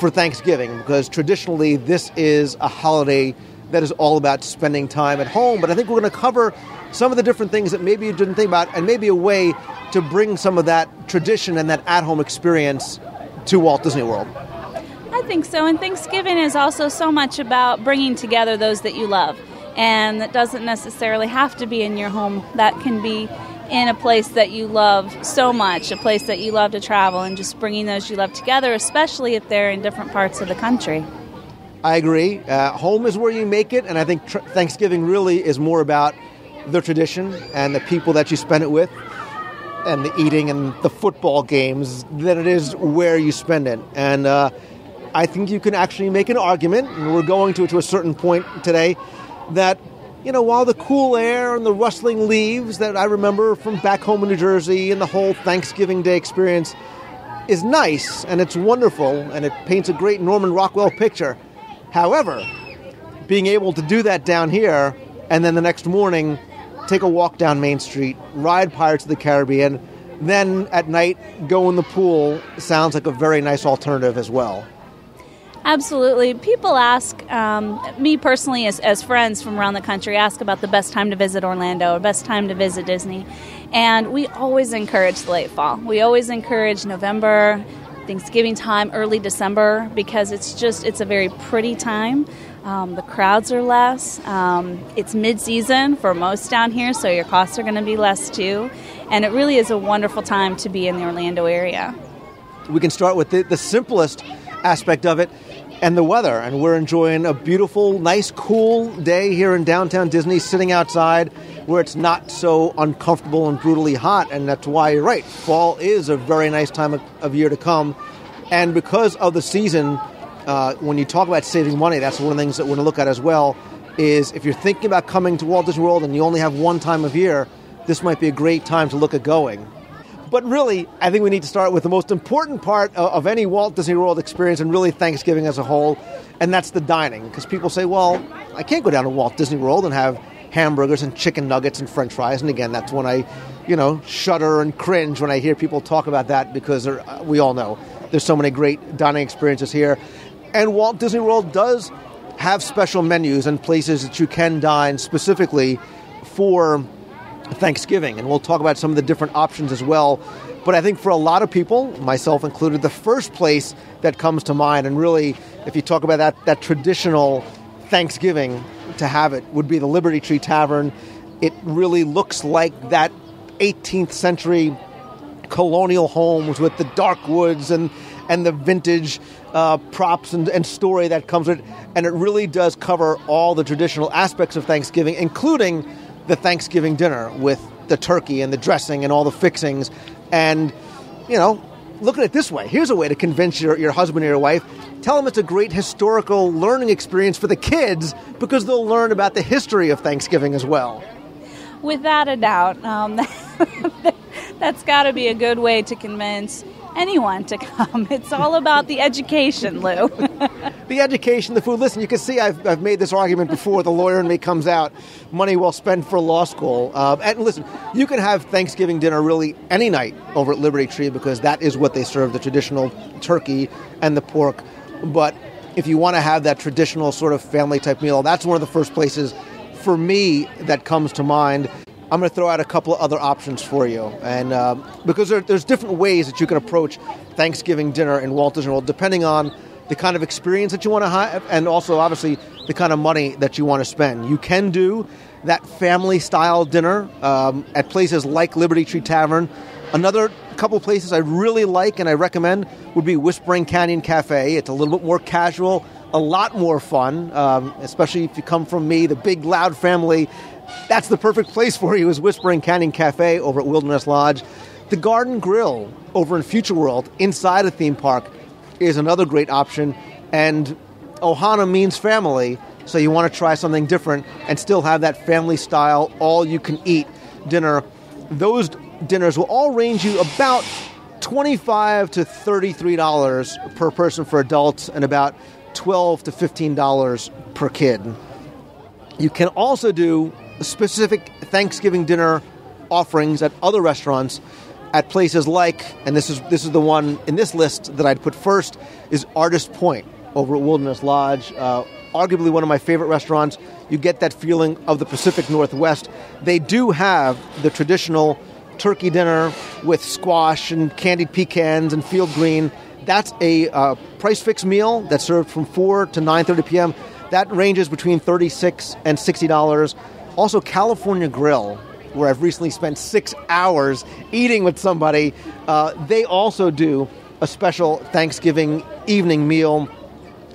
for Thanksgiving, because traditionally this is a holiday that is all about spending time at home. But I think we're going to cover some of the different things that maybe you didn't think about, and maybe a way to bring some of that tradition and that at-home experience to Walt Disney World. I think so, and Thanksgiving is also so much about bringing together those that you love, and that doesn't necessarily have to be in your home. That can be in a place that you love so much, a place that you love to travel, and just bringing those you love together, especially if they're in different parts of the country. I agree. Uh, home is where you make it, and I think tr- Thanksgiving really is more about the tradition and the people that you spend it with, and the eating and the football games, than it is where you spend it. And uh I think you can actually make an argument, and we're going to to a certain point today, that, you know, while the cool air and the rustling leaves that I remember from back home in New Jersey and the whole Thanksgiving Day experience is nice and it's wonderful and it paints a great Norman Rockwell picture. However, being able to do that down here and then the next morning take a walk down Main Street, ride Pirates of the Caribbean, then at night go in the pool sounds like a very nice alternative as well. Absolutely. People ask, um, me personally as, as friends from around the country, ask about the best time to visit Orlando or best time to visit Disney. And we always encourage the late fall. We always encourage November, Thanksgiving time, early December, because it's just, it's a very pretty time. Um, the crowds are less. Um, it's mid-season for most down here, so your costs are going to be less too. And it really is a wonderful time to be in the Orlando area. We can start with the, the simplest aspect of it, and the weather. And we're enjoying a beautiful, nice, cool day here in downtown Disney, sitting outside where it's not so uncomfortable and brutally hot. And that's why you're right. Fall is a very nice time of, of year to come. And because of the season, uh, when you talk about saving money, that's one of the things that we're going to look at as well, is if you're thinking about coming to Walt Disney World and you only have one time of year, this might be a great time to look at going. But really, I think we need to start with the most important part of any Walt Disney World experience, and really Thanksgiving as a whole, and that's the dining. Because people say, well, I can't go down to Walt Disney World and have hamburgers and chicken nuggets and french fries. And again, that's when I, you know, shudder and cringe when I hear people talk about that, because we all know there's so many great dining experiences here. And Walt Disney World does have special menus and places that you can dine specifically for Thanksgiving, and we'll talk about some of the different options as well. But I think for a lot of people, myself included, the first place that comes to mind, and really if you talk about that that traditional Thanksgiving to have it would be the Liberty Tree Tavern. It really looks like that eighteenth century colonial homes with the dark woods and, and the vintage uh, props and, and story that comes with it. And it really does cover all the traditional aspects of Thanksgiving, including the Thanksgiving dinner with the turkey and the dressing and all the fixings. And, you know, look at it this way. Here's a way to convince your, your husband or your wife. Tell them it's a great historical learning experience for the kids because they'll learn about the history of Thanksgiving as well. Without a doubt. Um, that's got to be a good way to convince anyone to come. It's all about the education, Lou. The education, the food. Listen, you can see I've, I've made this argument before. The lawyer in me comes out. Money well spent for law school. Uh, and listen, you can have Thanksgiving dinner really any night over at Liberty Tree because that is what they serve, the traditional turkey and the pork. But if you want to have that traditional sort of family-type meal, that's one of the first places for me that comes to mind. I'm going to throw out a couple of other options for you, and uh, because there, there's different ways that you can approach Thanksgiving dinner in Walt Disney World, depending on the kind of experience that you want to have, and also, obviously, the kind of money that you want to spend. You can do that family-style dinner um, at places like Liberty Tree Tavern. Another couple places I really like and I recommend would be Whispering Canyon Cafe. It's a little bit more casual, a lot more fun, um, especially if you come from me, the big, loud family. That's the perfect place for you is Whispering Canyon Cafe over at Wilderness Lodge. The Garden Grill over in Future World inside a theme park is another great option. And Ohana means family, so you want to try something different and still have that family-style, all-you-can-eat dinner. Those dinners will all range you about twenty-five dollars to thirty-three dollars per person for adults and about twelve dollars to fifteen dollars per kid. You can also do specific Thanksgiving dinner offerings at other restaurants at places like, and this is this is the one in this list that I'd put first, is Artist Point over at Wilderness Lodge, uh, arguably one of my favorite restaurants. You get that feeling of the Pacific Northwest. They do have the traditional turkey dinner with squash and candied pecans and field green. That's a uh, price fixed meal that's served from four to nine thirty p.m. That ranges between thirty-six dollars and sixty dollars. Also, California Grill, where I've recently spent six hours eating with somebody, uh, they also do a special Thanksgiving evening meal.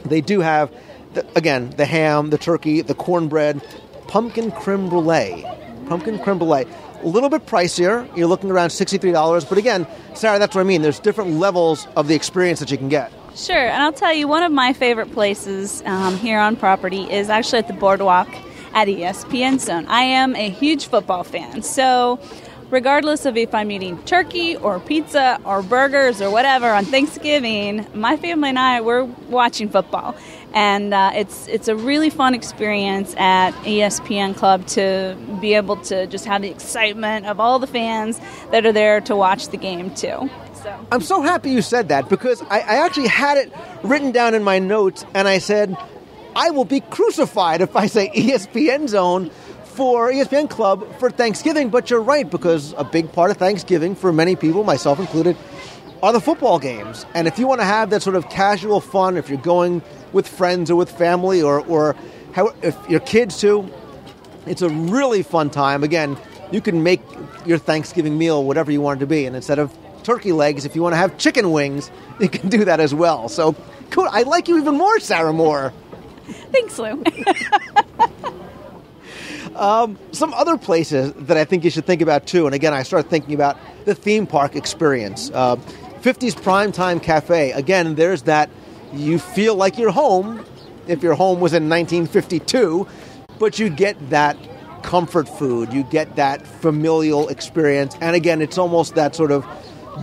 They do have, the, again, the ham, the turkey, the cornbread, pumpkin creme brulee. Pumpkin creme brulee. A little bit pricier. You're looking around sixty-three dollars. But again, Sarah, that's what I mean. There's different levels of the experience that you can get. Sure. And I'll tell you, one of my favorite places um, here on property is actually at the Boardwalk at E S P N Zone. I am a huge football fan, so regardless of if I'm eating turkey or pizza or burgers or whatever on Thanksgiving, my family and I, we're watching football. And uh, it's it's a really fun experience at E S P N Club to be able to just have the excitement of all the fans that are there to watch the game too. So I'm so happy you said that because I, I actually had it written down in my notes and I said, I will be crucified if I say E S P N Zone for E S P N Club for Thanksgiving. But you're right, because a big part of Thanksgiving for many people, myself included, are the football games. And if you want to have that sort of casual fun, if you're going with friends or with family or, or how, if your kids too, it's a really fun time. Again, you can make your Thanksgiving meal whatever you want it to be. And instead of turkey legs, if you want to have chicken wings, you can do that as well. So cool. I like you even more, Sarah Moore. Thanks, Lou. um, some other places that I think you should think about, too, and again, I start thinking about the theme park experience. Uh, fifties Primetime Cafe. Again, there's that you feel like you're home, if your home was in nineteen fifty-two, but you get that comfort food. You get that familial experience. And again, it's almost that sort of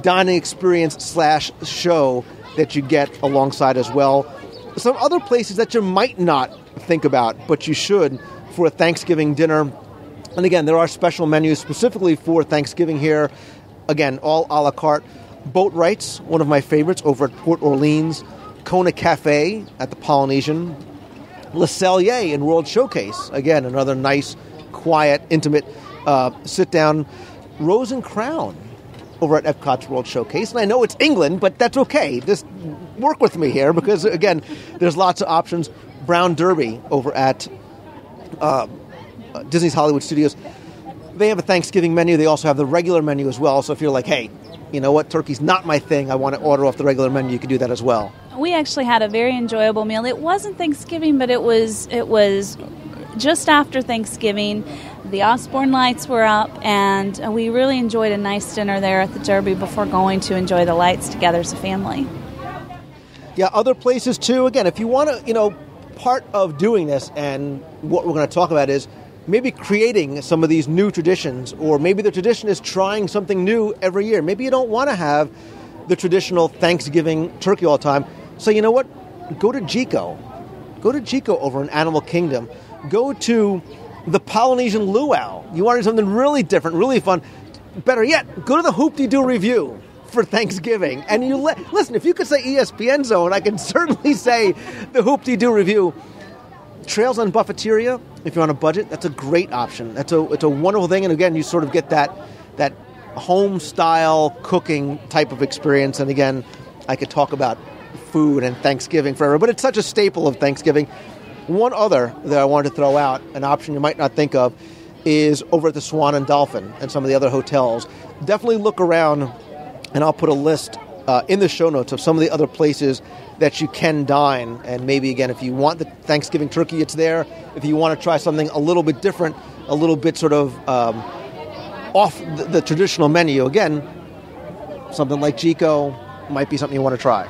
dining experience slash show that you get alongside as well. Some other places that you might not think about, but you should for a Thanksgiving dinner. And again, there are special menus specifically for Thanksgiving here. Again, all a la carte. Boat Rights, one of my favorites, over at Port Orleans. Kona Cafe at the Polynesian. Le Cellier in World Showcase. Again, another nice, quiet, intimate uh, sit-down. Rose and Crown over at Epcot's World Showcase. And I know it's England, but that's okay. This work with me here because, again, there's lots of options. Brown Derby over at uh, Disney's Hollywood Studios. They have a Thanksgiving menu. They also have the regular menu as well. So if you're like, hey, you know what, turkey's not my thing, I want to order off the regular menu, you can do that as well. We actually had a very enjoyable meal. It wasn't Thanksgiving, but it was it was just after Thanksgiving. The Osborne lights were up, and we really enjoyed a nice dinner there at the Derby before going to enjoy the lights together as a family. Yeah, other places too. Again, if you want to, you know, part of doing this and what we're going to talk about is maybe creating some of these new traditions, or maybe the tradition is trying something new every year. Maybe you don't want to have the traditional Thanksgiving turkey all the time. So you know what? Go to Jiko. Go to Jiko over in Animal Kingdom. Go to the Polynesian Luau. You want to do something really different, really fun. Better yet, go to the Hoop Dee Doo Review for Thanksgiving. And you le- listen, if you could say E S P N Zone, I can certainly say the Hoop Dee Doo Review. Trails on Buffeteria, if you're on a budget, that's a great option. That's a it's a wonderful thing, and again, you sort of get that that home-style cooking type of experience. And again, I could talk about food and Thanksgiving forever, but it's such a staple of Thanksgiving. One other that I wanted to throw out, an option you might not think of, is over at the Swan and Dolphin and some of the other hotels. Definitely look around, and I'll put a list uh, in the show notes of some of the other places that you can dine. And maybe, again, if you want the Thanksgiving turkey, it's there. If you want to try something a little bit different, a little bit sort of um, off the, the traditional menu, again, something like Jiko might be something you want to try.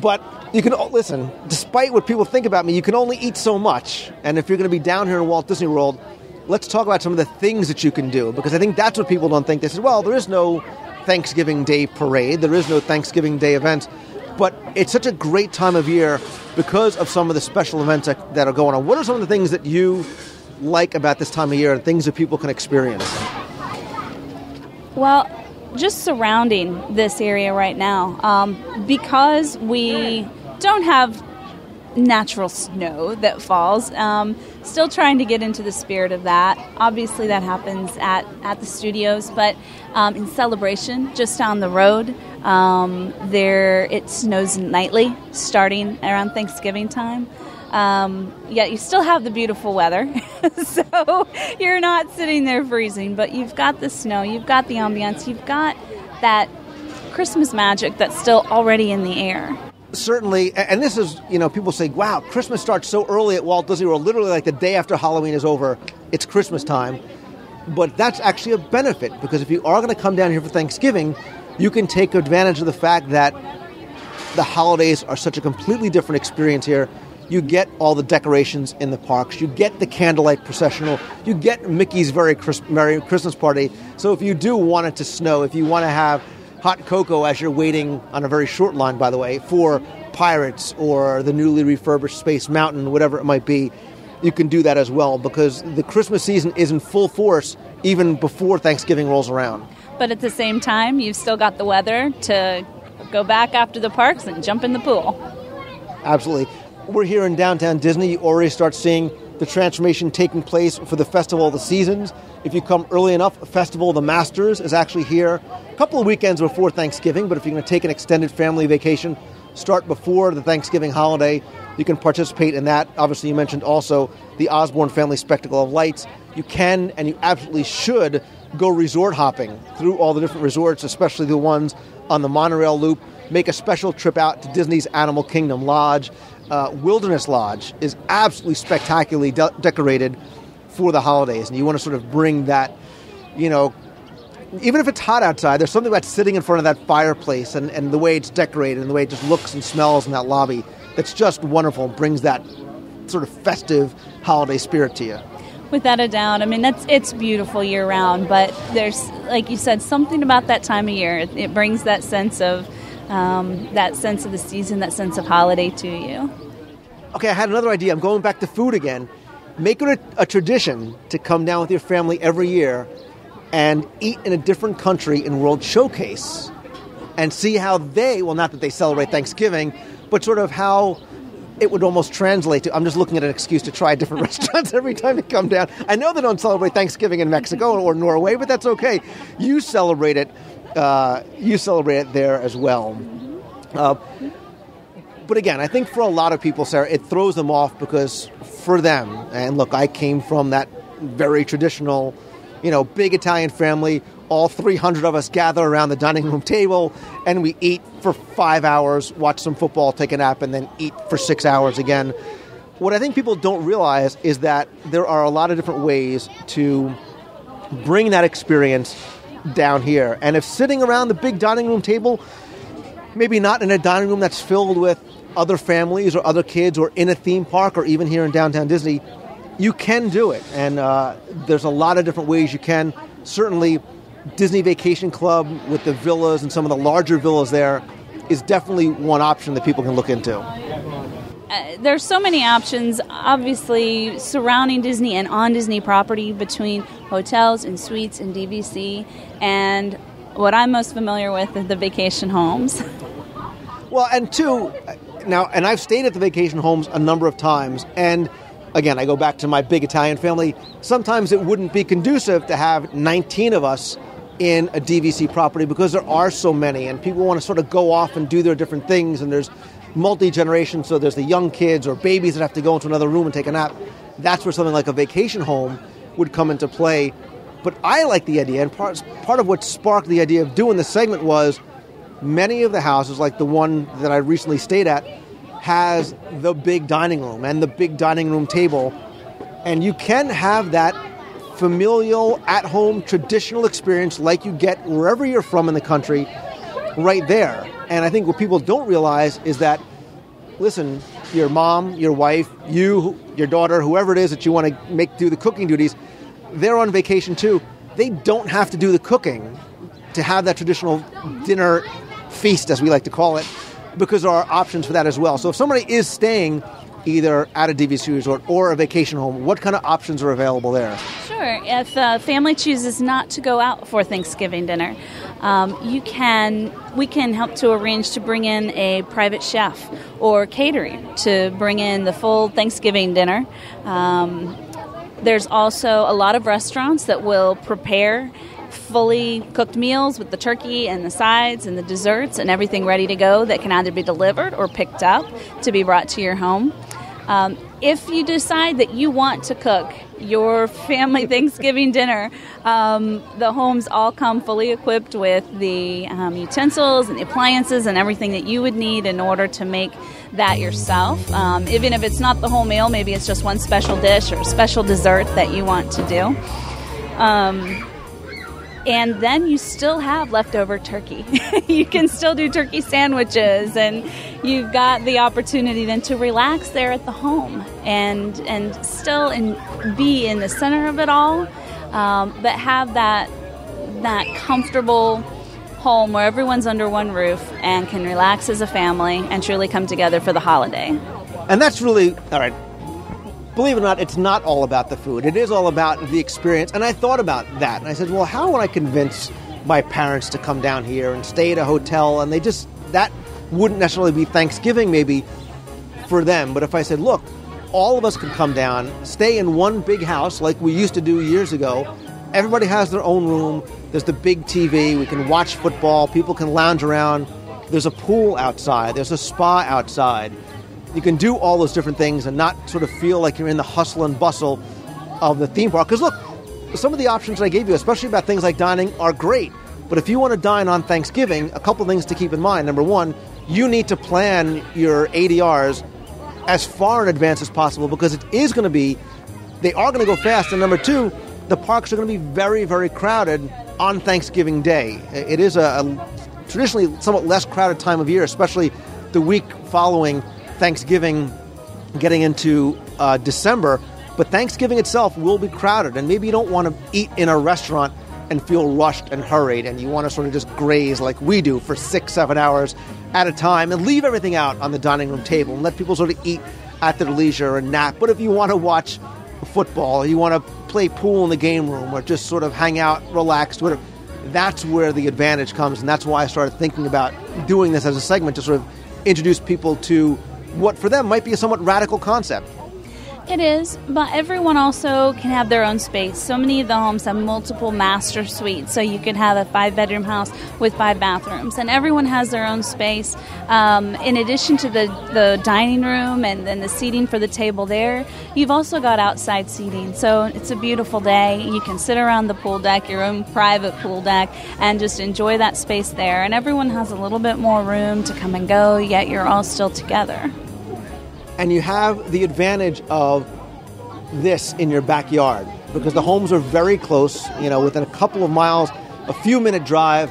But you can, listen, despite what people think about me, you can only eat so much. And if you're going to be down here in Walt Disney World, let's talk about some of the things that you can do, because I think that's what people don't think. They say, well, there is no Thanksgiving Day parade, there is no Thanksgiving Day events. But it's such a great time of year because of some of the special events that, that are going on. What are some of the things that you like about this time of year and things that people can experience? Well, just surrounding this area right now, um, because we don't have natural snow that falls, um, still trying to get into the spirit of that. Obviously that happens at, at the studios, but um, in Celebration, just down the road, Um, there it snows nightly, starting around Thanksgiving time. Um, yet you still have the beautiful weather, so you're not sitting there freezing. But you've got the snow, you've got the ambiance, you've got that Christmas magic that's still already in the air. Certainly, and this is, you know, people say, "Wow, Christmas starts so early at Walt Disney World." Literally, like the day after Halloween is over, it's Christmas time. But that's actually a benefit, because if you are going to come down here for Thanksgiving, you can take advantage of the fact that the holidays are such a completely different experience here. You get all the decorations in the parks. You get the candlelight processional. You get Mickey's Very Chris- Merry Christmas Party. So if you do want it to snow, if you want to have hot cocoa as you're waiting on a very short line, by the way, for Pirates or the newly refurbished Space Mountain, whatever it might be, you can do that as well, because the Christmas season is in full force even before Thanksgiving rolls around. But at the same time, you've still got the weather to go back after the parks and jump in the pool. Absolutely. We're here in downtown Disney. You already start seeing the transformation taking place for the Festival of the Seasons. If you come early enough, Festival of the Masters is actually here a couple of weekends before Thanksgiving. But if you're going to take an extended family vacation, start before the Thanksgiving holiday, you can participate in that. Obviously, you mentioned also the Osborne Family Spectacle of Lights. You can, and you absolutely should, go resort hopping through all the different resorts, especially the ones on the monorail loop. Make a special trip out to Disney's Animal Kingdom Lodge. Uh, Wilderness Lodge is absolutely spectacularly de- decorated for the holidays, and you want to sort of bring that, you know, even if it's hot outside, there's something about sitting in front of that fireplace and, and the way it's decorated and the way it just looks and smells in that lobby that's just wonderful and brings that sort of festive holiday spirit to you. Without a doubt. I mean, that's it's beautiful year-round, but there's, like you said, something about that time of year. It, it brings that sense of um, that sense of the season, that sense of holiday to you. Okay, I had another idea. I'm going back to food again. Make it a, a tradition to come down with your family every year and eat in a different country in World Showcase and see how they, well, not that they celebrate Thanksgiving, but sort of how it would almost translate to, I'm just looking at an excuse to try different restaurants every time you come down. I know they don't celebrate Thanksgiving in Mexico or Norway, but that's okay. You celebrate it. Uh, you celebrate it there as well. Uh, But again, I think for a lot of people, Sarah, it throws them off because for them, and look, I came from that very traditional, you know, big Italian family. All three hundred of us gather around the dining room table, and we eat for five hours, watch some football, take a nap, and then eat for six hours again. What I think people don't realize is that there are a lot of different ways to bring that experience down here. And if sitting around the big dining room table, maybe not in a dining room that's filled with other families or other kids or in a theme park or even here in downtown Disney, you can do it. And uh, there's a lot of different ways you can. Certainly, Disney Vacation Club with the villas and some of the larger villas there is definitely one option that people can look into. Uh, there's so many options, obviously, surrounding Disney and on Disney property between hotels and suites and D V C and what I'm most familiar with is the vacation homes. Well, and two, now, and I've stayed at the vacation homes a number of times, and again, I go back to my big Italian family. Sometimes it wouldn't be conducive to have nineteen of us in a D V C property because there are so many, and people want to sort of go off and do their different things, and there's multi-generation, so there's the young kids or babies that have to go into another room and take a nap. That's where something like a vacation home would come into play. But I like the idea, and part, part of what sparked the idea of doing this segment was many of the houses, like the one that I recently stayed at, has the big dining room and the big dining room table, and you can have that familial, at-home, traditional experience like you get wherever you're from in the country right there. And I think what people don't realize is that, listen, your mom, your wife, you, your daughter, whoever it is that you want to make do the cooking duties, they're on vacation too. They don't have to do the cooking to have that traditional dinner feast, as we like to call it, because there are options for that as well. So if somebody is staying either at a D V C resort or a vacation home, what kind of options are available there? Sure. If a family chooses not to go out for Thanksgiving dinner, um, you can we can help to arrange to bring in a private chef or catering to bring in the full Thanksgiving dinner. Um, there's also a lot of restaurants that will prepare fully cooked meals with the turkey and the sides and the desserts and everything ready to go that can either be delivered or picked up to be brought to your home. Um, if you decide that you want to cook your family Thanksgiving dinner, um, the homes all come fully equipped with the um, utensils and the appliances and everything that you would need in order to make that yourself. Um, even if it's not the whole meal, maybe it's just one special dish or a special dessert that you want to do. Um, And then you still have leftover turkey. You can still do turkey sandwiches, and you've got the opportunity then to relax there at the home and and still in, be in the center of it all, um, but have that that comfortable home where everyone's under one roof and can relax as a family and truly come together for the holiday. And that's really, all right, believe it or not, it's not all about the food. It is all about the experience. And I thought about that. And I said, well, how would I convince my parents to come down here and stay at a hotel? And they just, that wouldn't necessarily be Thanksgiving maybe for them. But if I said, look, all of us can come down, stay in one big house like we used to do years ago. Everybody has their own room. There's the big T V. We can watch football. People can lounge around. There's a pool outside. There's a spa outside. You can do all those different things and not sort of feel like you're in the hustle and bustle of the theme park. Because look, some of the options I gave you, especially about things like dining, are great. But if you want to dine on Thanksgiving, a couple things to keep in mind. Number one, you need to plan your A D Rs as far in advance as possible because it is going to be, they are going to go fast. And number two, the parks are going to be very, very crowded on Thanksgiving Day. It is a, a traditionally somewhat less crowded time of year, especially the week following Thanksgiving, getting into uh, December, but Thanksgiving itself will be crowded, and maybe you don't want to eat in a restaurant and feel rushed and hurried, and you want to sort of just graze like we do for six, seven hours at a time and leave everything out on the dining room table and let people sort of eat at their leisure and nap. But if you want to watch football, you want to play pool in the game room or just sort of hang out, relax, whatever, that's where the advantage comes, and that's why I started thinking about doing this as a segment to sort of introduce people to what for them might be a somewhat radical concept. It is, but everyone also can have their own space. So many of the homes have multiple master suites, so you could have a five-bedroom house with five bathrooms, and everyone has their own space. Um, in addition to the, the dining room and then the seating for the table there, you've also got outside seating, so it's a beautiful day. You can sit around the pool deck, your own private pool deck, and just enjoy that space there. And everyone has a little bit more room to come and go, yet you're all still together. And you have the advantage of this in your backyard because the homes are very close, you know, within a couple of miles, a few minute drive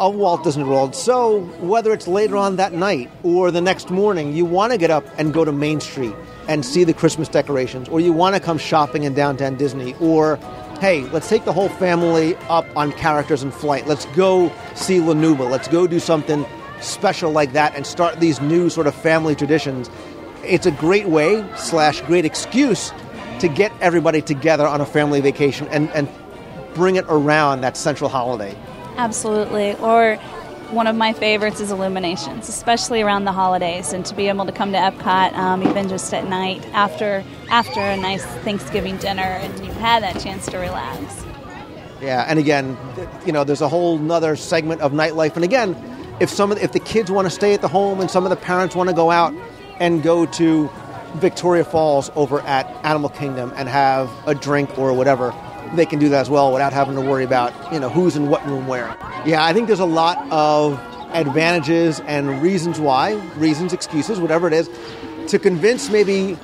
of Walt Disney World. So whether it's later on that night or the next morning, you want to get up and go to Main Street and see the Christmas decorations, or you want to come shopping in downtown Disney, or, hey, let's take the whole family up on Characters in Flight. Let's go see La Nuba. Let's go do something special like that and start these new sort of family traditions. It's a great way slash great excuse to get everybody together on a family vacation and, and bring it around that central holiday. Absolutely. Or one of my favorites is Illuminations, especially around the holidays, and to be able to come to Epcot um, even just at night after after a nice Thanksgiving dinner and you've had that chance to relax. Yeah, and again, you know, there's a whole nother segment of nightlife. And again, if some of the, if the kids want to stay at the home and some of the parents want to go out and go to Victoria Falls over at Animal Kingdom and have a drink or whatever, they can do that as well without having to worry about, you know, who's in what room where. Yeah, I think there's a lot of advantages and reasons why, reasons, excuses, whatever it is, to convince maybe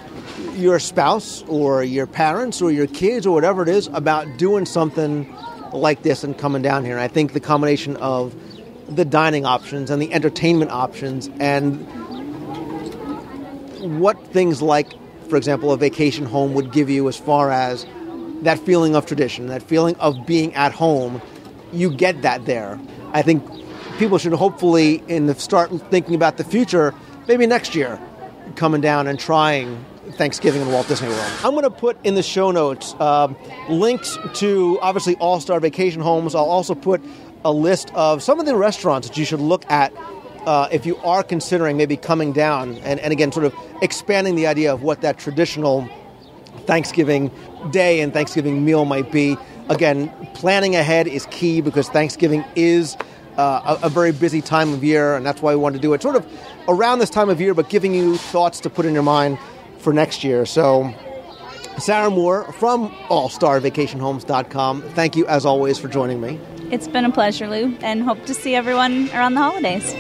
your spouse or your parents or your kids or whatever it is about doing something like this and coming down here. And I think the combination of the dining options and the entertainment options and what things like, for example, a vacation home would give you as far as that feeling of tradition, that feeling of being at home, you get that there. I think people should hopefully in the start thinking about the future, maybe next year, coming down and trying Thanksgiving in Walt Disney World. I'm going to put in the show notes uh, links to, obviously, All-Star Vacation Homes. I'll also put a list of some of the restaurants that you should look at uh, if you are considering maybe coming down and, and, again, sort of expanding the idea of what that traditional Thanksgiving day and Thanksgiving meal might be. Again, planning ahead is key because Thanksgiving is uh, a, a very busy time of year, and that's why we wanted to do it sort of around this time of year, but giving you thoughts to put in your mind for next year. So, Sarah Moore from all star vacation homes dot com, thank you, as always, for joining me. It's been a pleasure, Lou, and hope to see everyone around the holidays.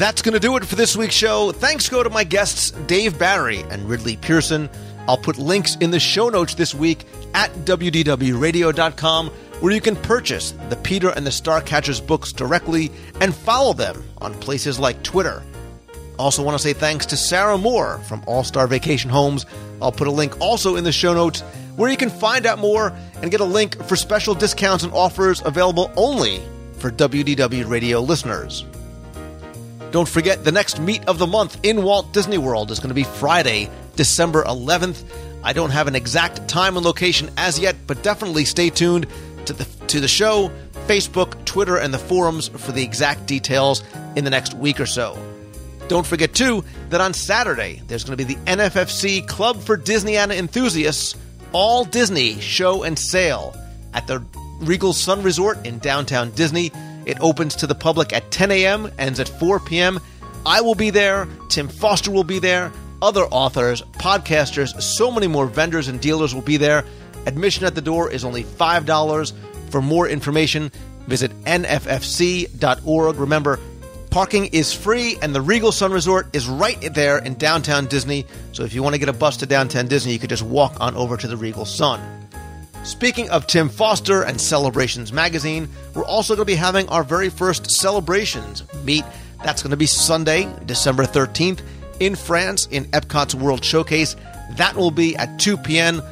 That's going to do it for this week's show. Thanks go to my guests, Dave Barry and Ridley Pearson. I'll put links in the show notes this week at w d w radio dot com, where you can purchase the Peter and the Starcatchers books directly and follow them on places like Twitter. Also want to say thanks to Sarah Moore from All-Star Vacation Homes. I'll put a link also in the show notes where you can find out more and get a link for special discounts and offers available only for W D W Radio listeners. Don't forget, the next meet of the month in Walt Disney World is going to be Friday, December eleventh. I don't have an exact time and location as yet, but definitely stay tuned to the to the show, Facebook, Twitter, and the forums for the exact details in the next week or so. Don't forget, too, that on Saturday, there's going to be the N F F C Club for Disneyana Enthusiasts All Disney Show and Sale at the Regal Sun Resort in downtown Disney. It opens to the public at ten a.m., ends at four p.m. I will be there. Tim Foster will be there. Other authors, podcasters, so many more vendors and dealers will be there. Admission at the door is only five dollars. For more information, visit n f f c dot org. Remember, parking is free, and the Regal Sun Resort is right there in downtown Disney. So if you want to get a bus to downtown Disney, you could just walk on over to the Regal Sun. Speaking of Tim Foster and Celebrations Magazine, we're also going to be having our very first Celebrations meet. That's going to be Sunday, December thirteenth in France in Epcot's World Showcase. That will be at two p.m.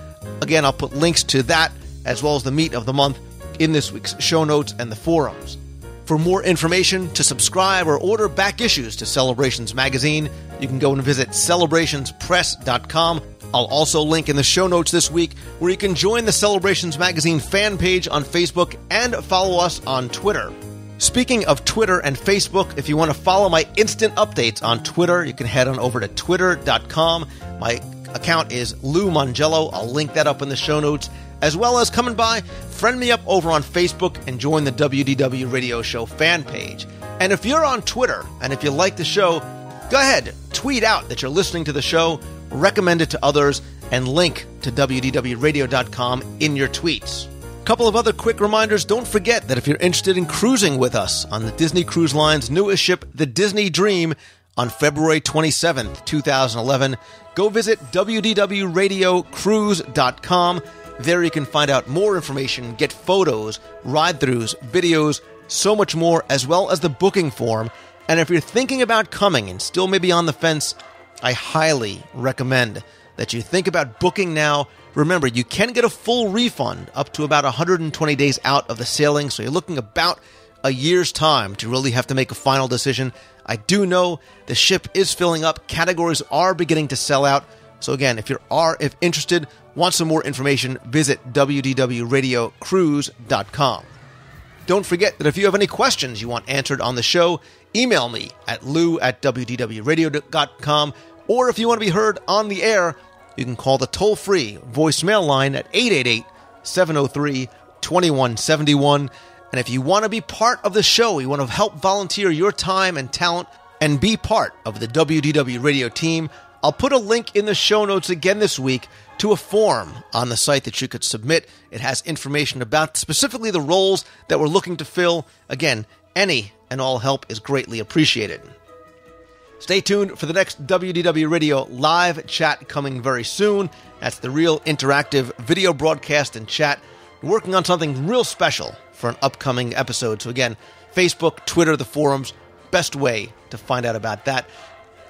Again, I'll put links to that as well as the meat of the month in this week's show notes and the forums. For more information, to subscribe or order back issues to Celebrations Magazine, you can go and visit celebrations press dot com. I'll also link in the show notes this week where you can join the Celebrations Magazine fan page on Facebook and follow us on Twitter. Speaking of Twitter and Facebook, if you want to follow my instant updates on Twitter, you can head on over to twitter dot com. My account is Lou Mongello. I'll link that up in the show notes, as well as coming by, friend me up over on Facebook and join the W D W Radio Show fan page. And if you're on Twitter and if you like the show, go ahead, tweet out that you're listening to the show, recommend it to others, and link to W D W radio dot com in your tweets. Couple of other quick reminders. Don't forget that if you're interested in cruising with us on the Disney Cruise Line's newest ship, the Disney Dream, on February twenty-seventh, two thousand eleven, go visit W D W radio cruise dot com. There you can find out more information, get photos, ride-throughs, videos, so much more, as well as the booking form. And if you're thinking about coming and still maybe on the fence, I highly recommend that you think about booking now. Remember, you can get a full refund up to about one hundred twenty days out of the sailing, so you're looking about a year's time to really have to make a final decision. I do know the ship is filling up. Categories are beginning to sell out. So again, if you are if interested, want some more information, visit W D W radio cruise dot com. Don't forget that if you have any questions you want answered on the show, email me at lou at W D W radio dot com, or if you want to be heard on the air, you can call the toll-free voicemail line at eight eight eight, seven oh three, two one seven one. And if you want to be part of the show, you want to help volunteer your time and talent and be part of the W D W Radio team, I'll put a link in the show notes again this week to a form on the site that you could submit. It has information about specifically the roles that we're looking to fill. Again, any and all help is greatly appreciated. Stay tuned for the next W D W Radio live chat coming very soon. That's the real interactive video broadcast and chat. We're working on something real special for an upcoming episode. So again, Facebook, Twitter, the forums, best way to find out about that.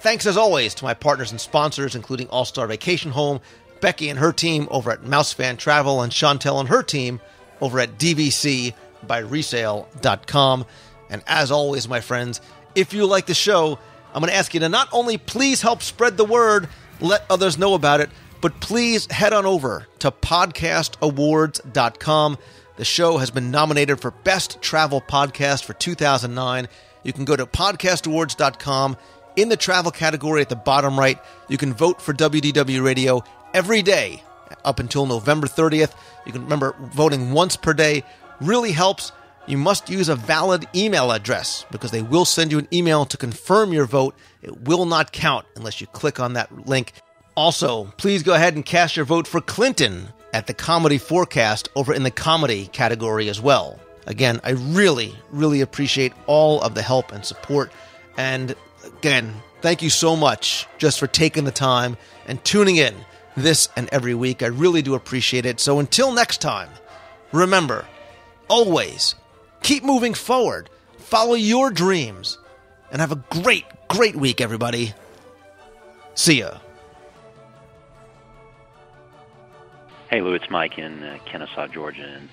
Thanks as always to my partners and sponsors, including All-Star Vacation Home, Becky and her team over at Mouse Fan Travel, and Chantel and her team over at D V C by resale dot com. And as always, my friends, if you like the show, I'm going to ask you to not only please help spread the word, let others know about it, but please head on over to podcast awards dot com. The show has been nominated for Best Travel Podcast for two thousand nine. You can go to podcast awards dot com. In the travel category at the bottom right, you can vote for W D W Radio every day up until November thirtieth. You can remember voting once per day really helps. You must use a valid email address because they will send you an email to confirm your vote. It will not count unless you click on that link. Also, please go ahead and cast your vote for Clinton at the Comedy Forecast over in the comedy category as well. Again, I really, really appreciate all of the help and support. And again, thank you so much just for taking the time and tuning in this and every week. I really do appreciate it. So until next time, remember, always keep moving forward, follow your dreams, and have a great, great week, everybody. See ya. Hey, Lou, it's Mike in uh, Kennesaw, Georgia, and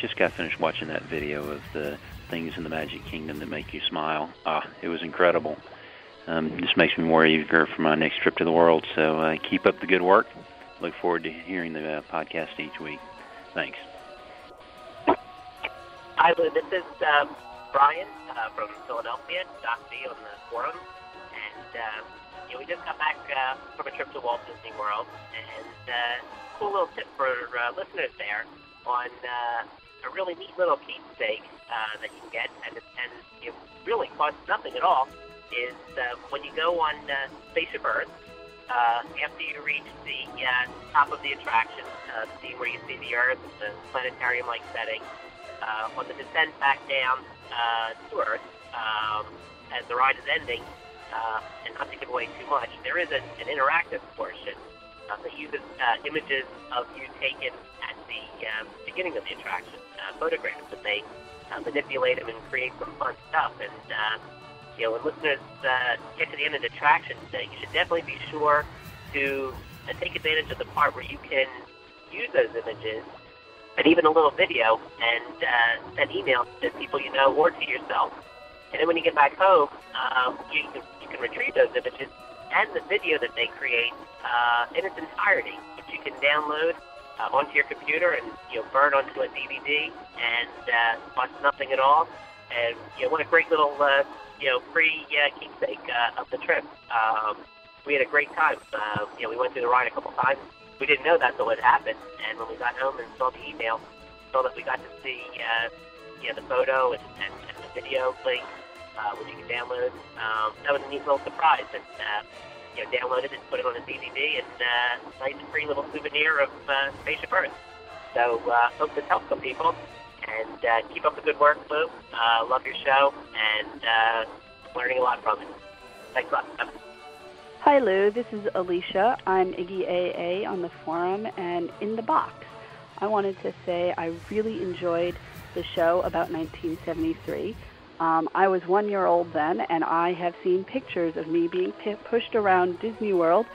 just got finished watching that video of the things in the Magic Kingdom that make you smile. Ah, it was incredible. Um, just makes me more eager for my next trip to the world, so uh, keep up the good work. Look forward to hearing the uh, podcast each week. Thanks. Hi, Lou. This is um, Brian uh, from Philadelphia, Doc B on the forum. And uh, you know, we just got back uh, from a trip to Walt Disney World. And uh, cool little tip for uh, listeners there on uh, a really neat little keepsake uh, that you can get. And, and it really costs nothing at all. Is uh, when you go on uh, Spaceship Earth, uh, after you reach the uh, top of the attraction, uh, see where you see the Earth, the planetarium-like setting, Uh, on the descent back down uh, to Earth, um, as the ride is ending, uh, and not to give away too much, there is a, an interactive portion uh, that uses uh, images of you taken at the um, beginning of the attraction, uh, photographs, and they uh, manipulate them and create some fun stuff. And uh, you know, when listeners uh, get to the end of the attraction, uh, you should definitely be sure to and take advantage of the part where you can use those images and even a little video and uh, send emails to people you know or to yourself. And then when you get back home, um, you, can, you can retrieve those images and the video that they create uh, in its entirety, which you can download uh, onto your computer and you know, burn onto a D V D and uh, watch nothing at all. And you know, what a great little uh, you know free uh, keepsake uh, of the trip. Um, we had a great time. Uh, you know, we went through the ride a couple times. We didn't know that's what happened. And when we got home and saw the email, saw that we got to see uh, you know, the photo and, and, and the video link, uh, which you can download. Um, that was a neat little surprise. And uh, you know, downloaded it, put it on a D V D, and uh, nice free little souvenir of uh, Spaceship Earth. So uh, hope this helps some people. And uh, keep up the good work, Lou. Uh, love your show, and uh, learning a lot from it. Thanks a lot. Hi, Lou. This is Alicia. I'm Iggy A A on the forum and in the box. I wanted to say I really enjoyed the show about nineteen seventy-three. Um, I was one year old then, and I have seen pictures of me being p- pushed around Disney World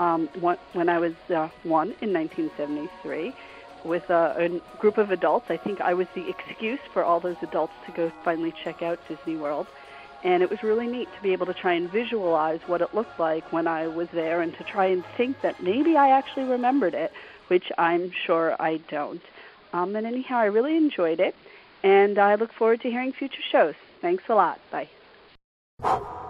um, when I was uh, one in nineteen seventy-three. With a, a group of adults. I think I was the excuse for all those adults to go finally check out Disney World. And it was really neat to be able to try and visualize what it looked like when I was there and to try and think that maybe I actually remembered it, which I'm sure I don't. Um, and anyhow, I really enjoyed it, and I look forward to hearing future shows. Thanks a lot. Bye.